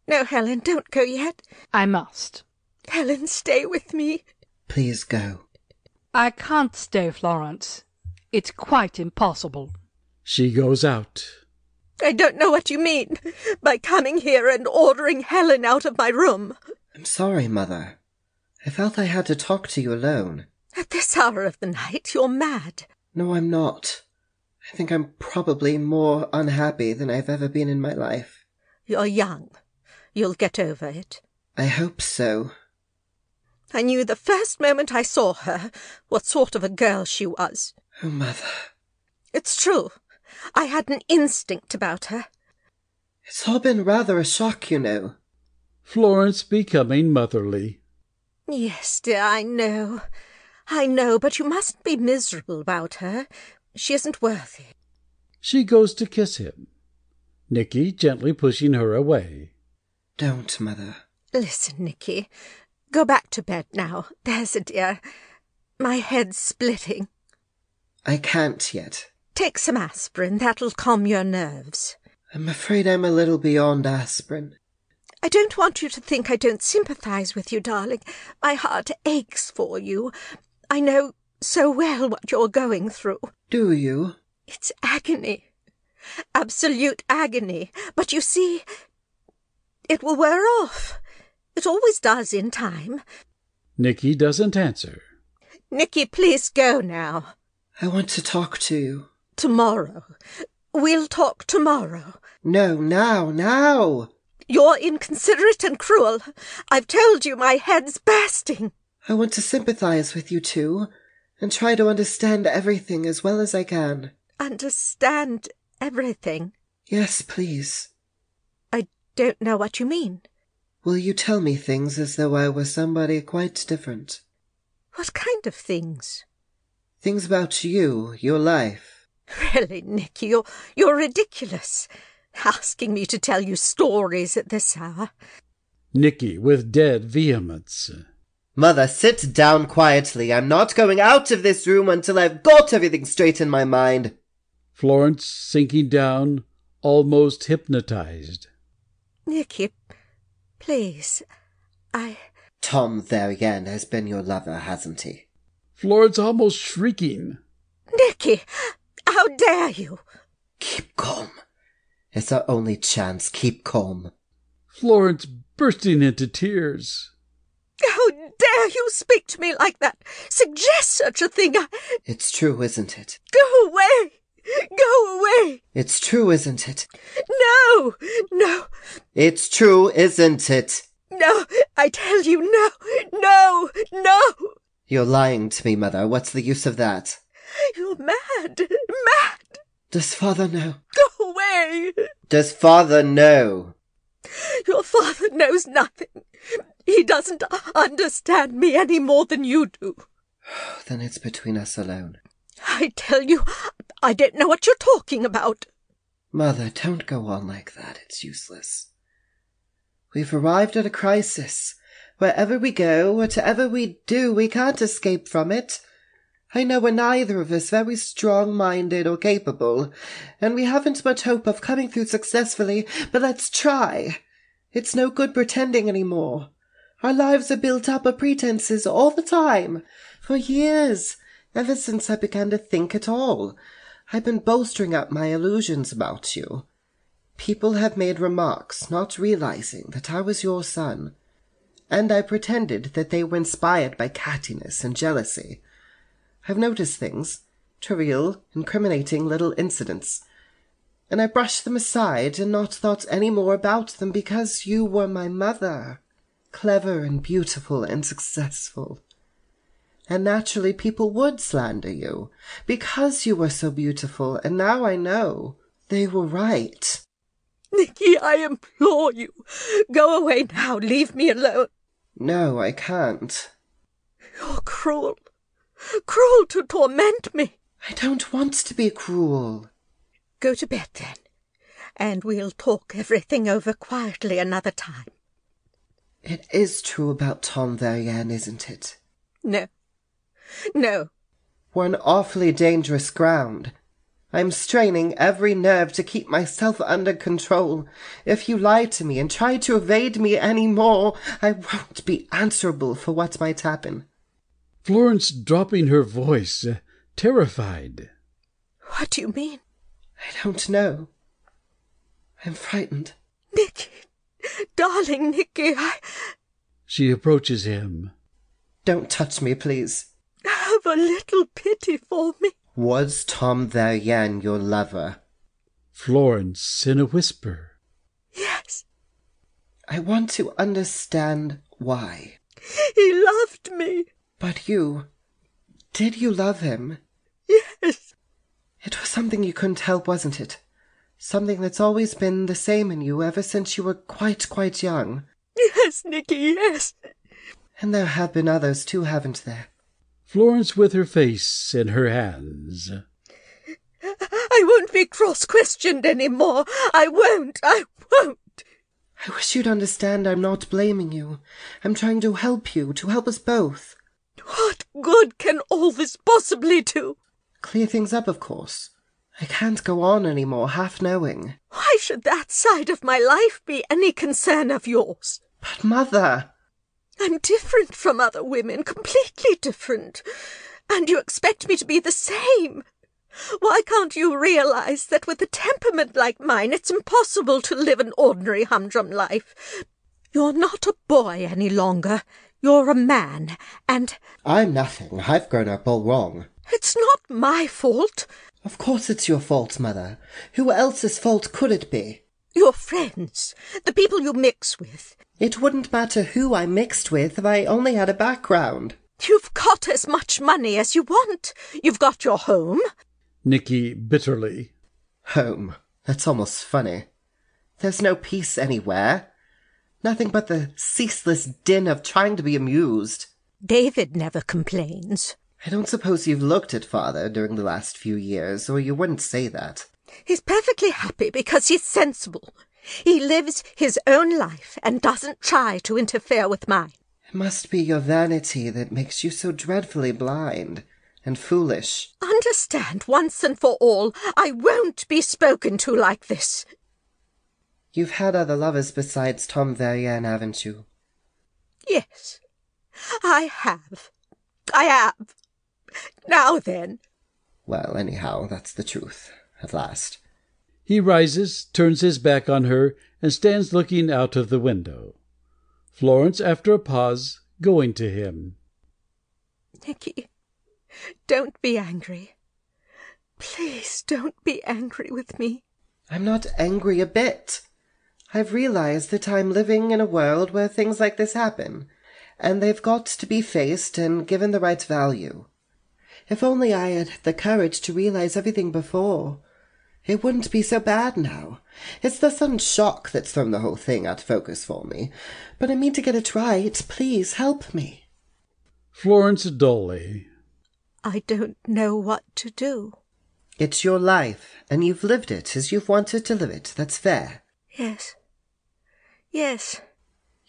no, Helen, don't go yet. I must. Helen, stay with me. Please go. I can't stay, Florence. It's quite impossible. She goes out. I don't know what you mean by coming here and ordering Helen out of my room. I'm sorry, Mother. I felt I had to talk to you alone. At this hour of the night, you're mad. No, I'm not. I think I'm probably more unhappy than I've ever been in my life. You're young. You'll get over it. I hope so. I knew the first moment I saw her what sort of a girl she was. Oh, Mother. It's true. I had an instinct about her. It's all been rather a shock, you know. Florence becoming motherly. Yes, dear, I know. I know, but you mustn't be miserable about her. She isn't worthy. She goes to kiss him. Nicky gently pushing her away. Don't, Mother. Listen, Nicky. Go back to bed now. There's a dear. My head's splitting. I can't yet. Take some aspirin. That'll calm your nerves. I'm afraid I'm a little beyond aspirin. I don't want you to think I don't sympathize with you, darling. My heart aches for you. I know so well what you're going through. Do you? It's agony. Absolute agony. But you see, it will wear off. It always does in time. Nicky doesn't answer. Nicky, please go now. I want to talk to you. Tomorrow. We'll talk tomorrow. No, now, now. You're inconsiderate and cruel. I've told you my head's bursting. I want to sympathize with you too, and try to understand everything as well as I can. Understand everything? Yes, please. I don't know what you mean. Will you tell me things as though I were somebody quite different? What kind of things? Things about you, your life. Really, Nicky, you're ridiculous, asking me to tell you stories at this hour. Nicky, with dead vehemence. Mother, sit down quietly. I'm not going out of this room until I've got everything straight in my mind. Florence sinking down, almost hypnotized. Nicky, please, I... Tom Veryan has been your lover, hasn't he? Florence almost shrieking. Nicky, how dare you? Keep calm. It's our only chance. Keep calm. Florence bursting into tears. How dare you speak to me like that? Suggest such a thing. It's true, isn't it? Go away! Go away! It's true, isn't it? No! No! It's true, isn't it? No! I tell you, no! No! No! You're lying to me, Mother. What's the use of that? You're mad! Mad! Does Father know? Go away! Does Father know? Your father knows nothing. He doesn't understand me any more than you do. Then it's between us alone. I tell you, I don't know what you're talking about. Mother, don't go on like that. It's useless. We've arrived at a crisis. Wherever we go, whatever we do, we can't escape from it. I know we're neither of us very strong-minded or capable, and we haven't much hope of coming through successfully, but let's try. It's no good pretending any more. Our lives are built up of pretenses all the time, for years, ever since I began to think at all. I've been bolstering up my illusions about you. People have made remarks, not realizing that I was your son, and I pretended that they were inspired by cattiness and jealousy. I've noticed things, trivial, incriminating little incidents, and I brushed them aside and not thought any more about them because you were my mother, clever and beautiful and successful. And naturally people would slander you, because you were so beautiful, and now I know they were right. Nicky, I implore you, go away now, leave me alone. No, I can't. You're cruel. Cruel to torment me. I don't want to be cruel. Go to bed, then, and we'll talk everything over quietly another time. It is true about Tom Veryan, isn't it? No. No. We're on awfully dangerous ground. I'm straining every nerve to keep myself under control. If you lie to me and try to evade me any more, I won't be answerable for what might happen. Florence dropping her voice, terrified. What do you mean? I don't know. I'm frightened. Nicky, darling Nicky, I... She approaches him. Don't touch me, please. Have a little pity for me. Was Tom Veryan your lover? Florence in a whisper. Yes. I want to understand why. He loved me. But you, did you love him? Yes. It was something you couldn't help, wasn't it? Something that's always been the same in you ever since you were quite young. Yes, Nicky, yes. And there have been others too, haven't there? Florence with her face in her hands. I won't be cross-questioned any more. I won't. I wish you'd understand I'm not blaming you. I'm trying to help you, to help us both. What good can all this possibly do? Clear things up, of course. I can't go on any more, half-knowing. Why should that side of my life be any concern of yours? But, Mother... I'm different from other women, completely different. And you expect me to be the same. Why can't you realize that with a temperament like mine, it's impossible to live an ordinary humdrum life? You're not a boy any longer. You're a man, and... I'm nothing. I've grown up all wrong. It's not my fault. Of course it's your fault, Mother. Who else's fault could it be? Your friends. The people you mix with. It wouldn't matter who I mixed with if I only had a background. You've got as much money as you want. You've got your home. Nicky bitterly. Home. That's almost funny. There's no peace anywhere. Nothing but the ceaseless din of trying to be amused. David never complains. I don't suppose you've looked at Father during the last few years, or you wouldn't say that. He's perfectly happy because he's sensible. He lives his own life and doesn't try to interfere with mine. It must be your vanity that makes you so dreadfully blind and foolish. Understand once and for all, I won't be spoken to like this. You've had other lovers besides Tom Veryan, haven't you? Yes, I have. Now then. Well, anyhow, that's the truth, at last. He rises, turns his back on her, and stands looking out of the window. Florence, after a pause, going to him. Nicky, don't be angry. Please don't be angry with me. I'm not angry a bit. I've realized that I'm living in a world where things like this happen, and they've got to be faced and given the right value. If only I had the courage to realize everything before, it wouldn't be so bad now. It's the sudden shock that's thrown the whole thing out of focus for me, but I mean to get it right. Please help me. Florence dully. I don't know what to do. It's your life, and you've lived it as you've wanted to live it. That's fair. Yes. Yes.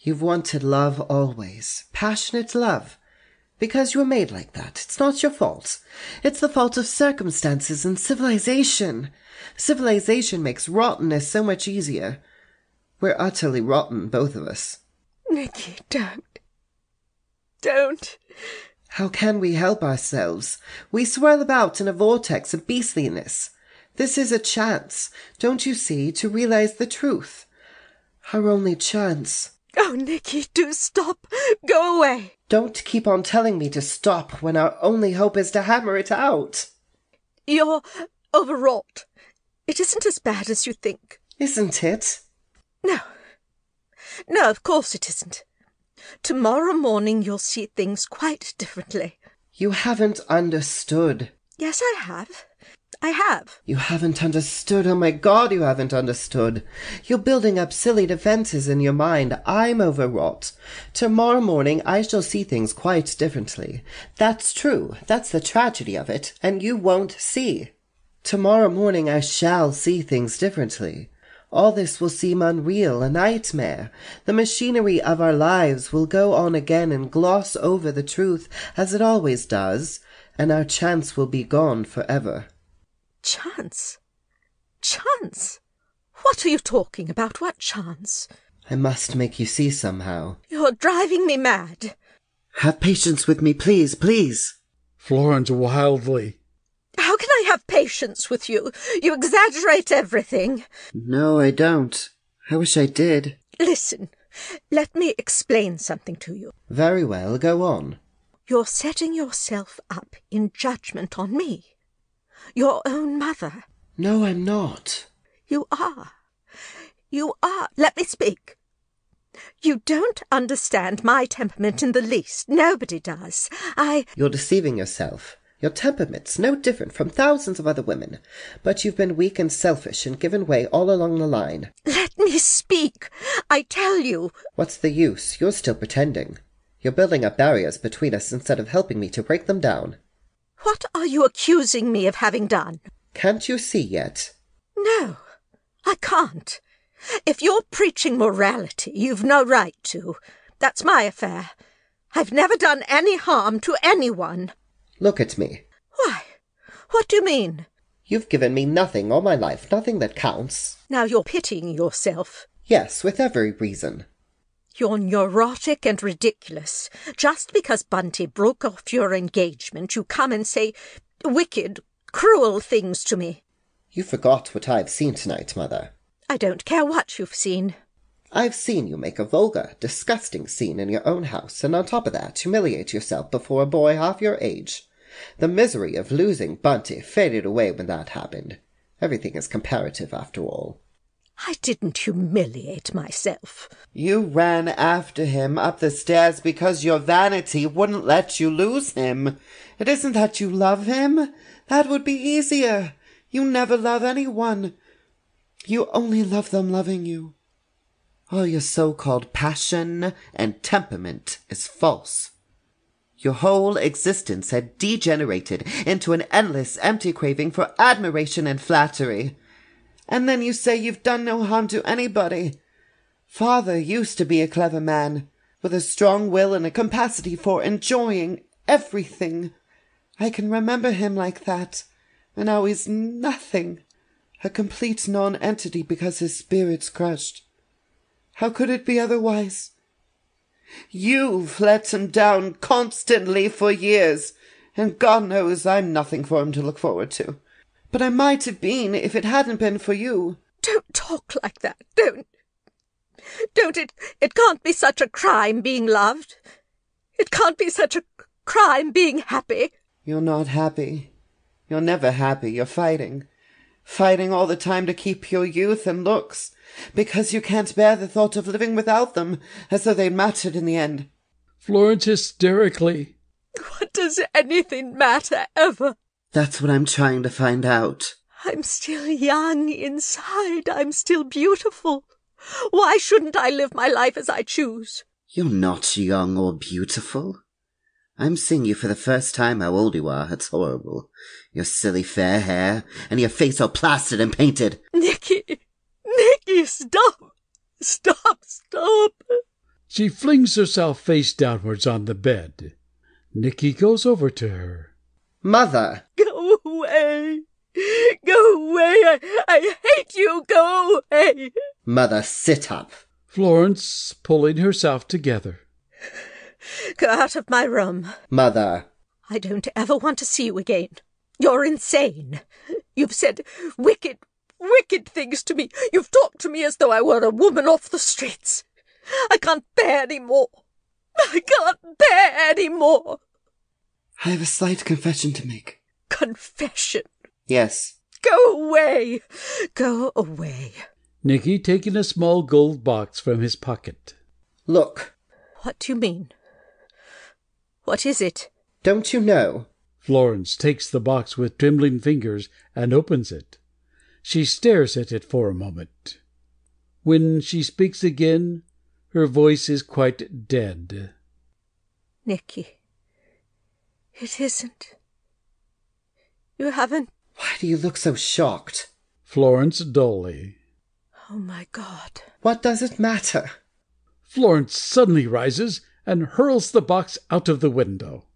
You've wanted love always, passionate love, because you were made like that. It's not your fault. It's the fault of circumstances and civilization. Civilization makes rottenness so much easier. We're utterly rotten, both of us. Nicky, don't. Don't. How can we help ourselves? We swirl about in a vortex of beastliness. This is a chance, don't you see, to realize the truth. Our only chance. Oh, Nicky, do stop. Go away. Don't keep on telling me to stop when our only hope is to hammer it out. You're overwrought. It isn't as bad as you think. Isn't it? No. No, of course it isn't. Tomorrow morning you'll see things quite differently. You haven't understood. Yes, I have. I have. You haven't understood. Oh, my God, you haven't understood. You're building up silly defenses in your mind. I'm overwrought. Tomorrow morning I shall see things quite differently. That's true. That's the tragedy of it. And you won't see. Tomorrow morning I shall see things differently. All this will seem unreal, a nightmare. The machinery of our lives will go on again and gloss over the truth, as it always does, and our chance will be gone forever. Chance? Chance? What are you talking about? What chance? I must make you see somehow. You're driving me mad. Have patience with me, please, please. Florence wildly. How can I have patience with you? You exaggerate everything. No, I don't. I wish I did. Listen, let me explain something to you. Very well, go on. You're setting yourself up in judgment on me. Your own mother. No, I'm not. You are. You are. Let me speak. You don't understand my temperament in the least. Nobody does. You're deceiving yourself. Your temperament's no different from thousands of other women. But you've been weak and selfish and given way all along the line. Let me speak. I tell you. What's the use? You're still pretending. You're building up barriers between us instead of helping me to break them down. What are you accusing me of having done? Can't you see yet? No, I can't. If you're preaching morality, you've no right to. That's my affair. I've never done any harm to anyone. Look at me. Why? What do you mean? You've given me nothing all my life, nothing that counts. Now you're pitying yourself. Yes, with every reason. You're neurotic and ridiculous. Just because Bunty broke off your engagement, you come and say wicked, cruel things to me. You forgot what I've seen tonight, Mother. I don't care what you've seen. I've seen you make a vulgar, disgusting scene in your own house, and on top of that, humiliate yourself before a boy half your age. The misery of losing Bunty faded away when that happened. Everything is comparative, after all. I didn't humiliate myself. You ran after him up the stairs because your vanity wouldn't let you lose him. It isn't that you love him. That would be easier. You never love anyone. You only love them loving you. All your so-called passion and temperament is false. Your whole existence had degenerated into an endless, empty craving for admiration and flattery. And then you say you've done no harm to anybody. Father used to be a clever man, with a strong will and a capacity for enjoying everything. I can remember him like that, and now he's nothing, a complete non-entity because his spirit's crushed. How could it be otherwise? You've let him down constantly for years, and God knows I'm nothing for him to look forward to. But I might have been if it hadn't been for you. Don't talk like that. Don't. It can't be such a crime being loved. It can't be such a crime being happy. You're not happy. You're never happy. You're fighting. Fighting all the time to keep your youth and looks, because you can't bear the thought of living without them, as though they mattered in the end. Florence hysterically. What does anything matter ever? That's what I'm trying to find out. I'm still young inside. I'm still beautiful. Why shouldn't I live my life as I choose? You're not young or beautiful. I'm seeing you for the first time how old you are. It's horrible. Your silly fair hair and your face all plastered and painted. Nicky! Nicky, stop! Stop! She flings herself face downwards on the bed. Nicky goes over to her. Mother! Go away! Go away! I hate you! Go away! Mother, sit up. Florence, pulling herself together. Go out of my room. Mother! I don't ever want to see you again. You're insane. You've said wicked, wicked things to me. You've talked to me as though I were a woman off the streets. I can't bear any more. I can't bear any more. I have a slight confession to make. Confession? Yes. Go away. Go away. Nicky taking a small gold box from his pocket. Look. What do you mean? What is it? Don't you know? Florence takes the box with trembling fingers and opens it. She stares at it for a moment. When she speaks again, her voice is quite dead. Nicky, it isn't. You haven't... Why do you look so shocked? Florence dully. Oh, my God. What does it matter? Florence suddenly rises and hurls the box out of the window.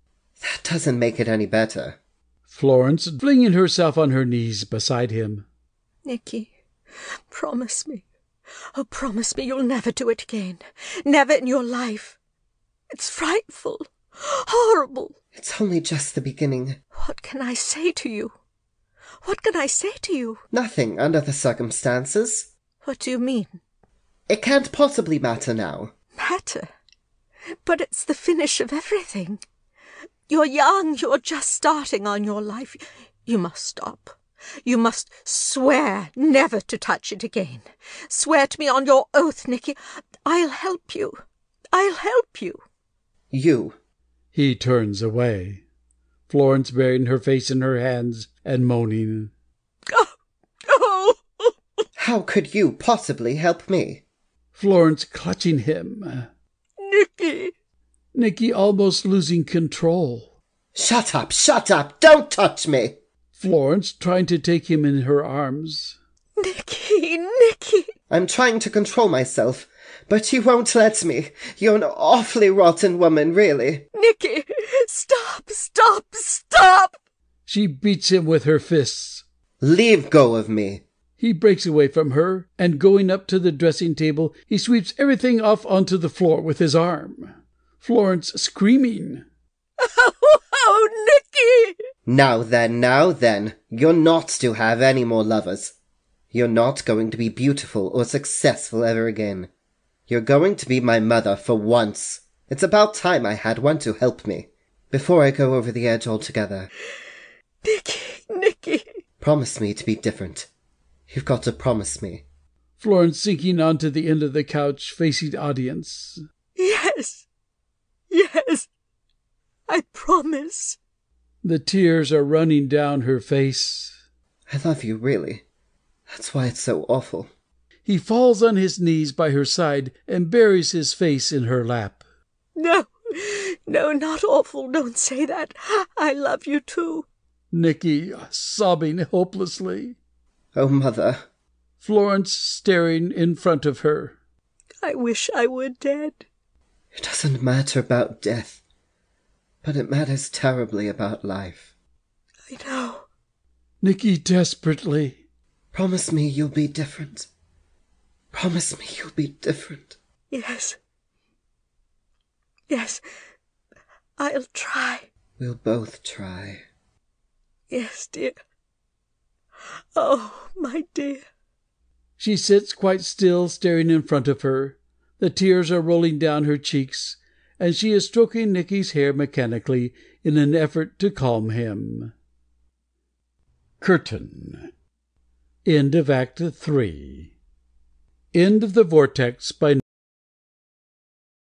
That doesn't make it any better. Florence flinging herself on her knees beside him. Nicky, promise me. Oh, promise me you'll never do it again. Never in your life. It's frightful. Horrible. It's only just the beginning. What can I say to you? What can I say to you? Nothing under the circumstances. What do you mean? It can't possibly matter now. Matter? But it's the finish of everything. You're young. You're just starting on your life. You must stop. You must swear never to touch it again. Swear to me on your oath, Nicky. I'll help you. I'll help you. You. He turns away, Florence burying her face in her hands and moaning. Oh! How could you possibly help me? Florence clutching him. Nicky! Nicky almost losing control. Shut up! Shut up! Don't touch me! Florence trying to take him in her arms. Nicky! Nicky! I'm trying to control myself, but you won't let me. You're an awfully rotten woman, really. Nicky! Stop! Stop! Stop! She beats him with her fists. Leave go of me. He breaks away from her, and going up to the dressing table, he sweeps everything off onto the floor with his arm. Florence screaming. Oh, Nicky! Now then, you're not to have any more lovers. You're not going to be beautiful or successful ever again. You're going to be my mother for once. It's about time I had one to help me, before I go over the edge altogether. Nicky! Promise me to be different. You've got to promise me. Florence sinking onto the end of the couch, facing audience. Yes! Yes, I promise. The tears are running down her face. I love you, really. That's why it's so awful. He falls on his knees by her side and buries his face in her lap. No, not awful. Don't say that. I love you, too. Nicky, sobbing hopelessly. Oh, Mother. Florence staring in front of her. I wish I were dead. It doesn't matter about death, but it matters terribly about life. I know. Nicky desperately. Promise me you'll be different. Promise me you'll be different. Yes. Yes. I'll try. We'll both try. Yes, dear. Oh, my dear. She sits quite still, staring in front of her. The tears are rolling down her cheeks, and she is stroking Nicky's hair mechanically in an effort to calm him. Curtain. End of Act 3. End of the Vortex by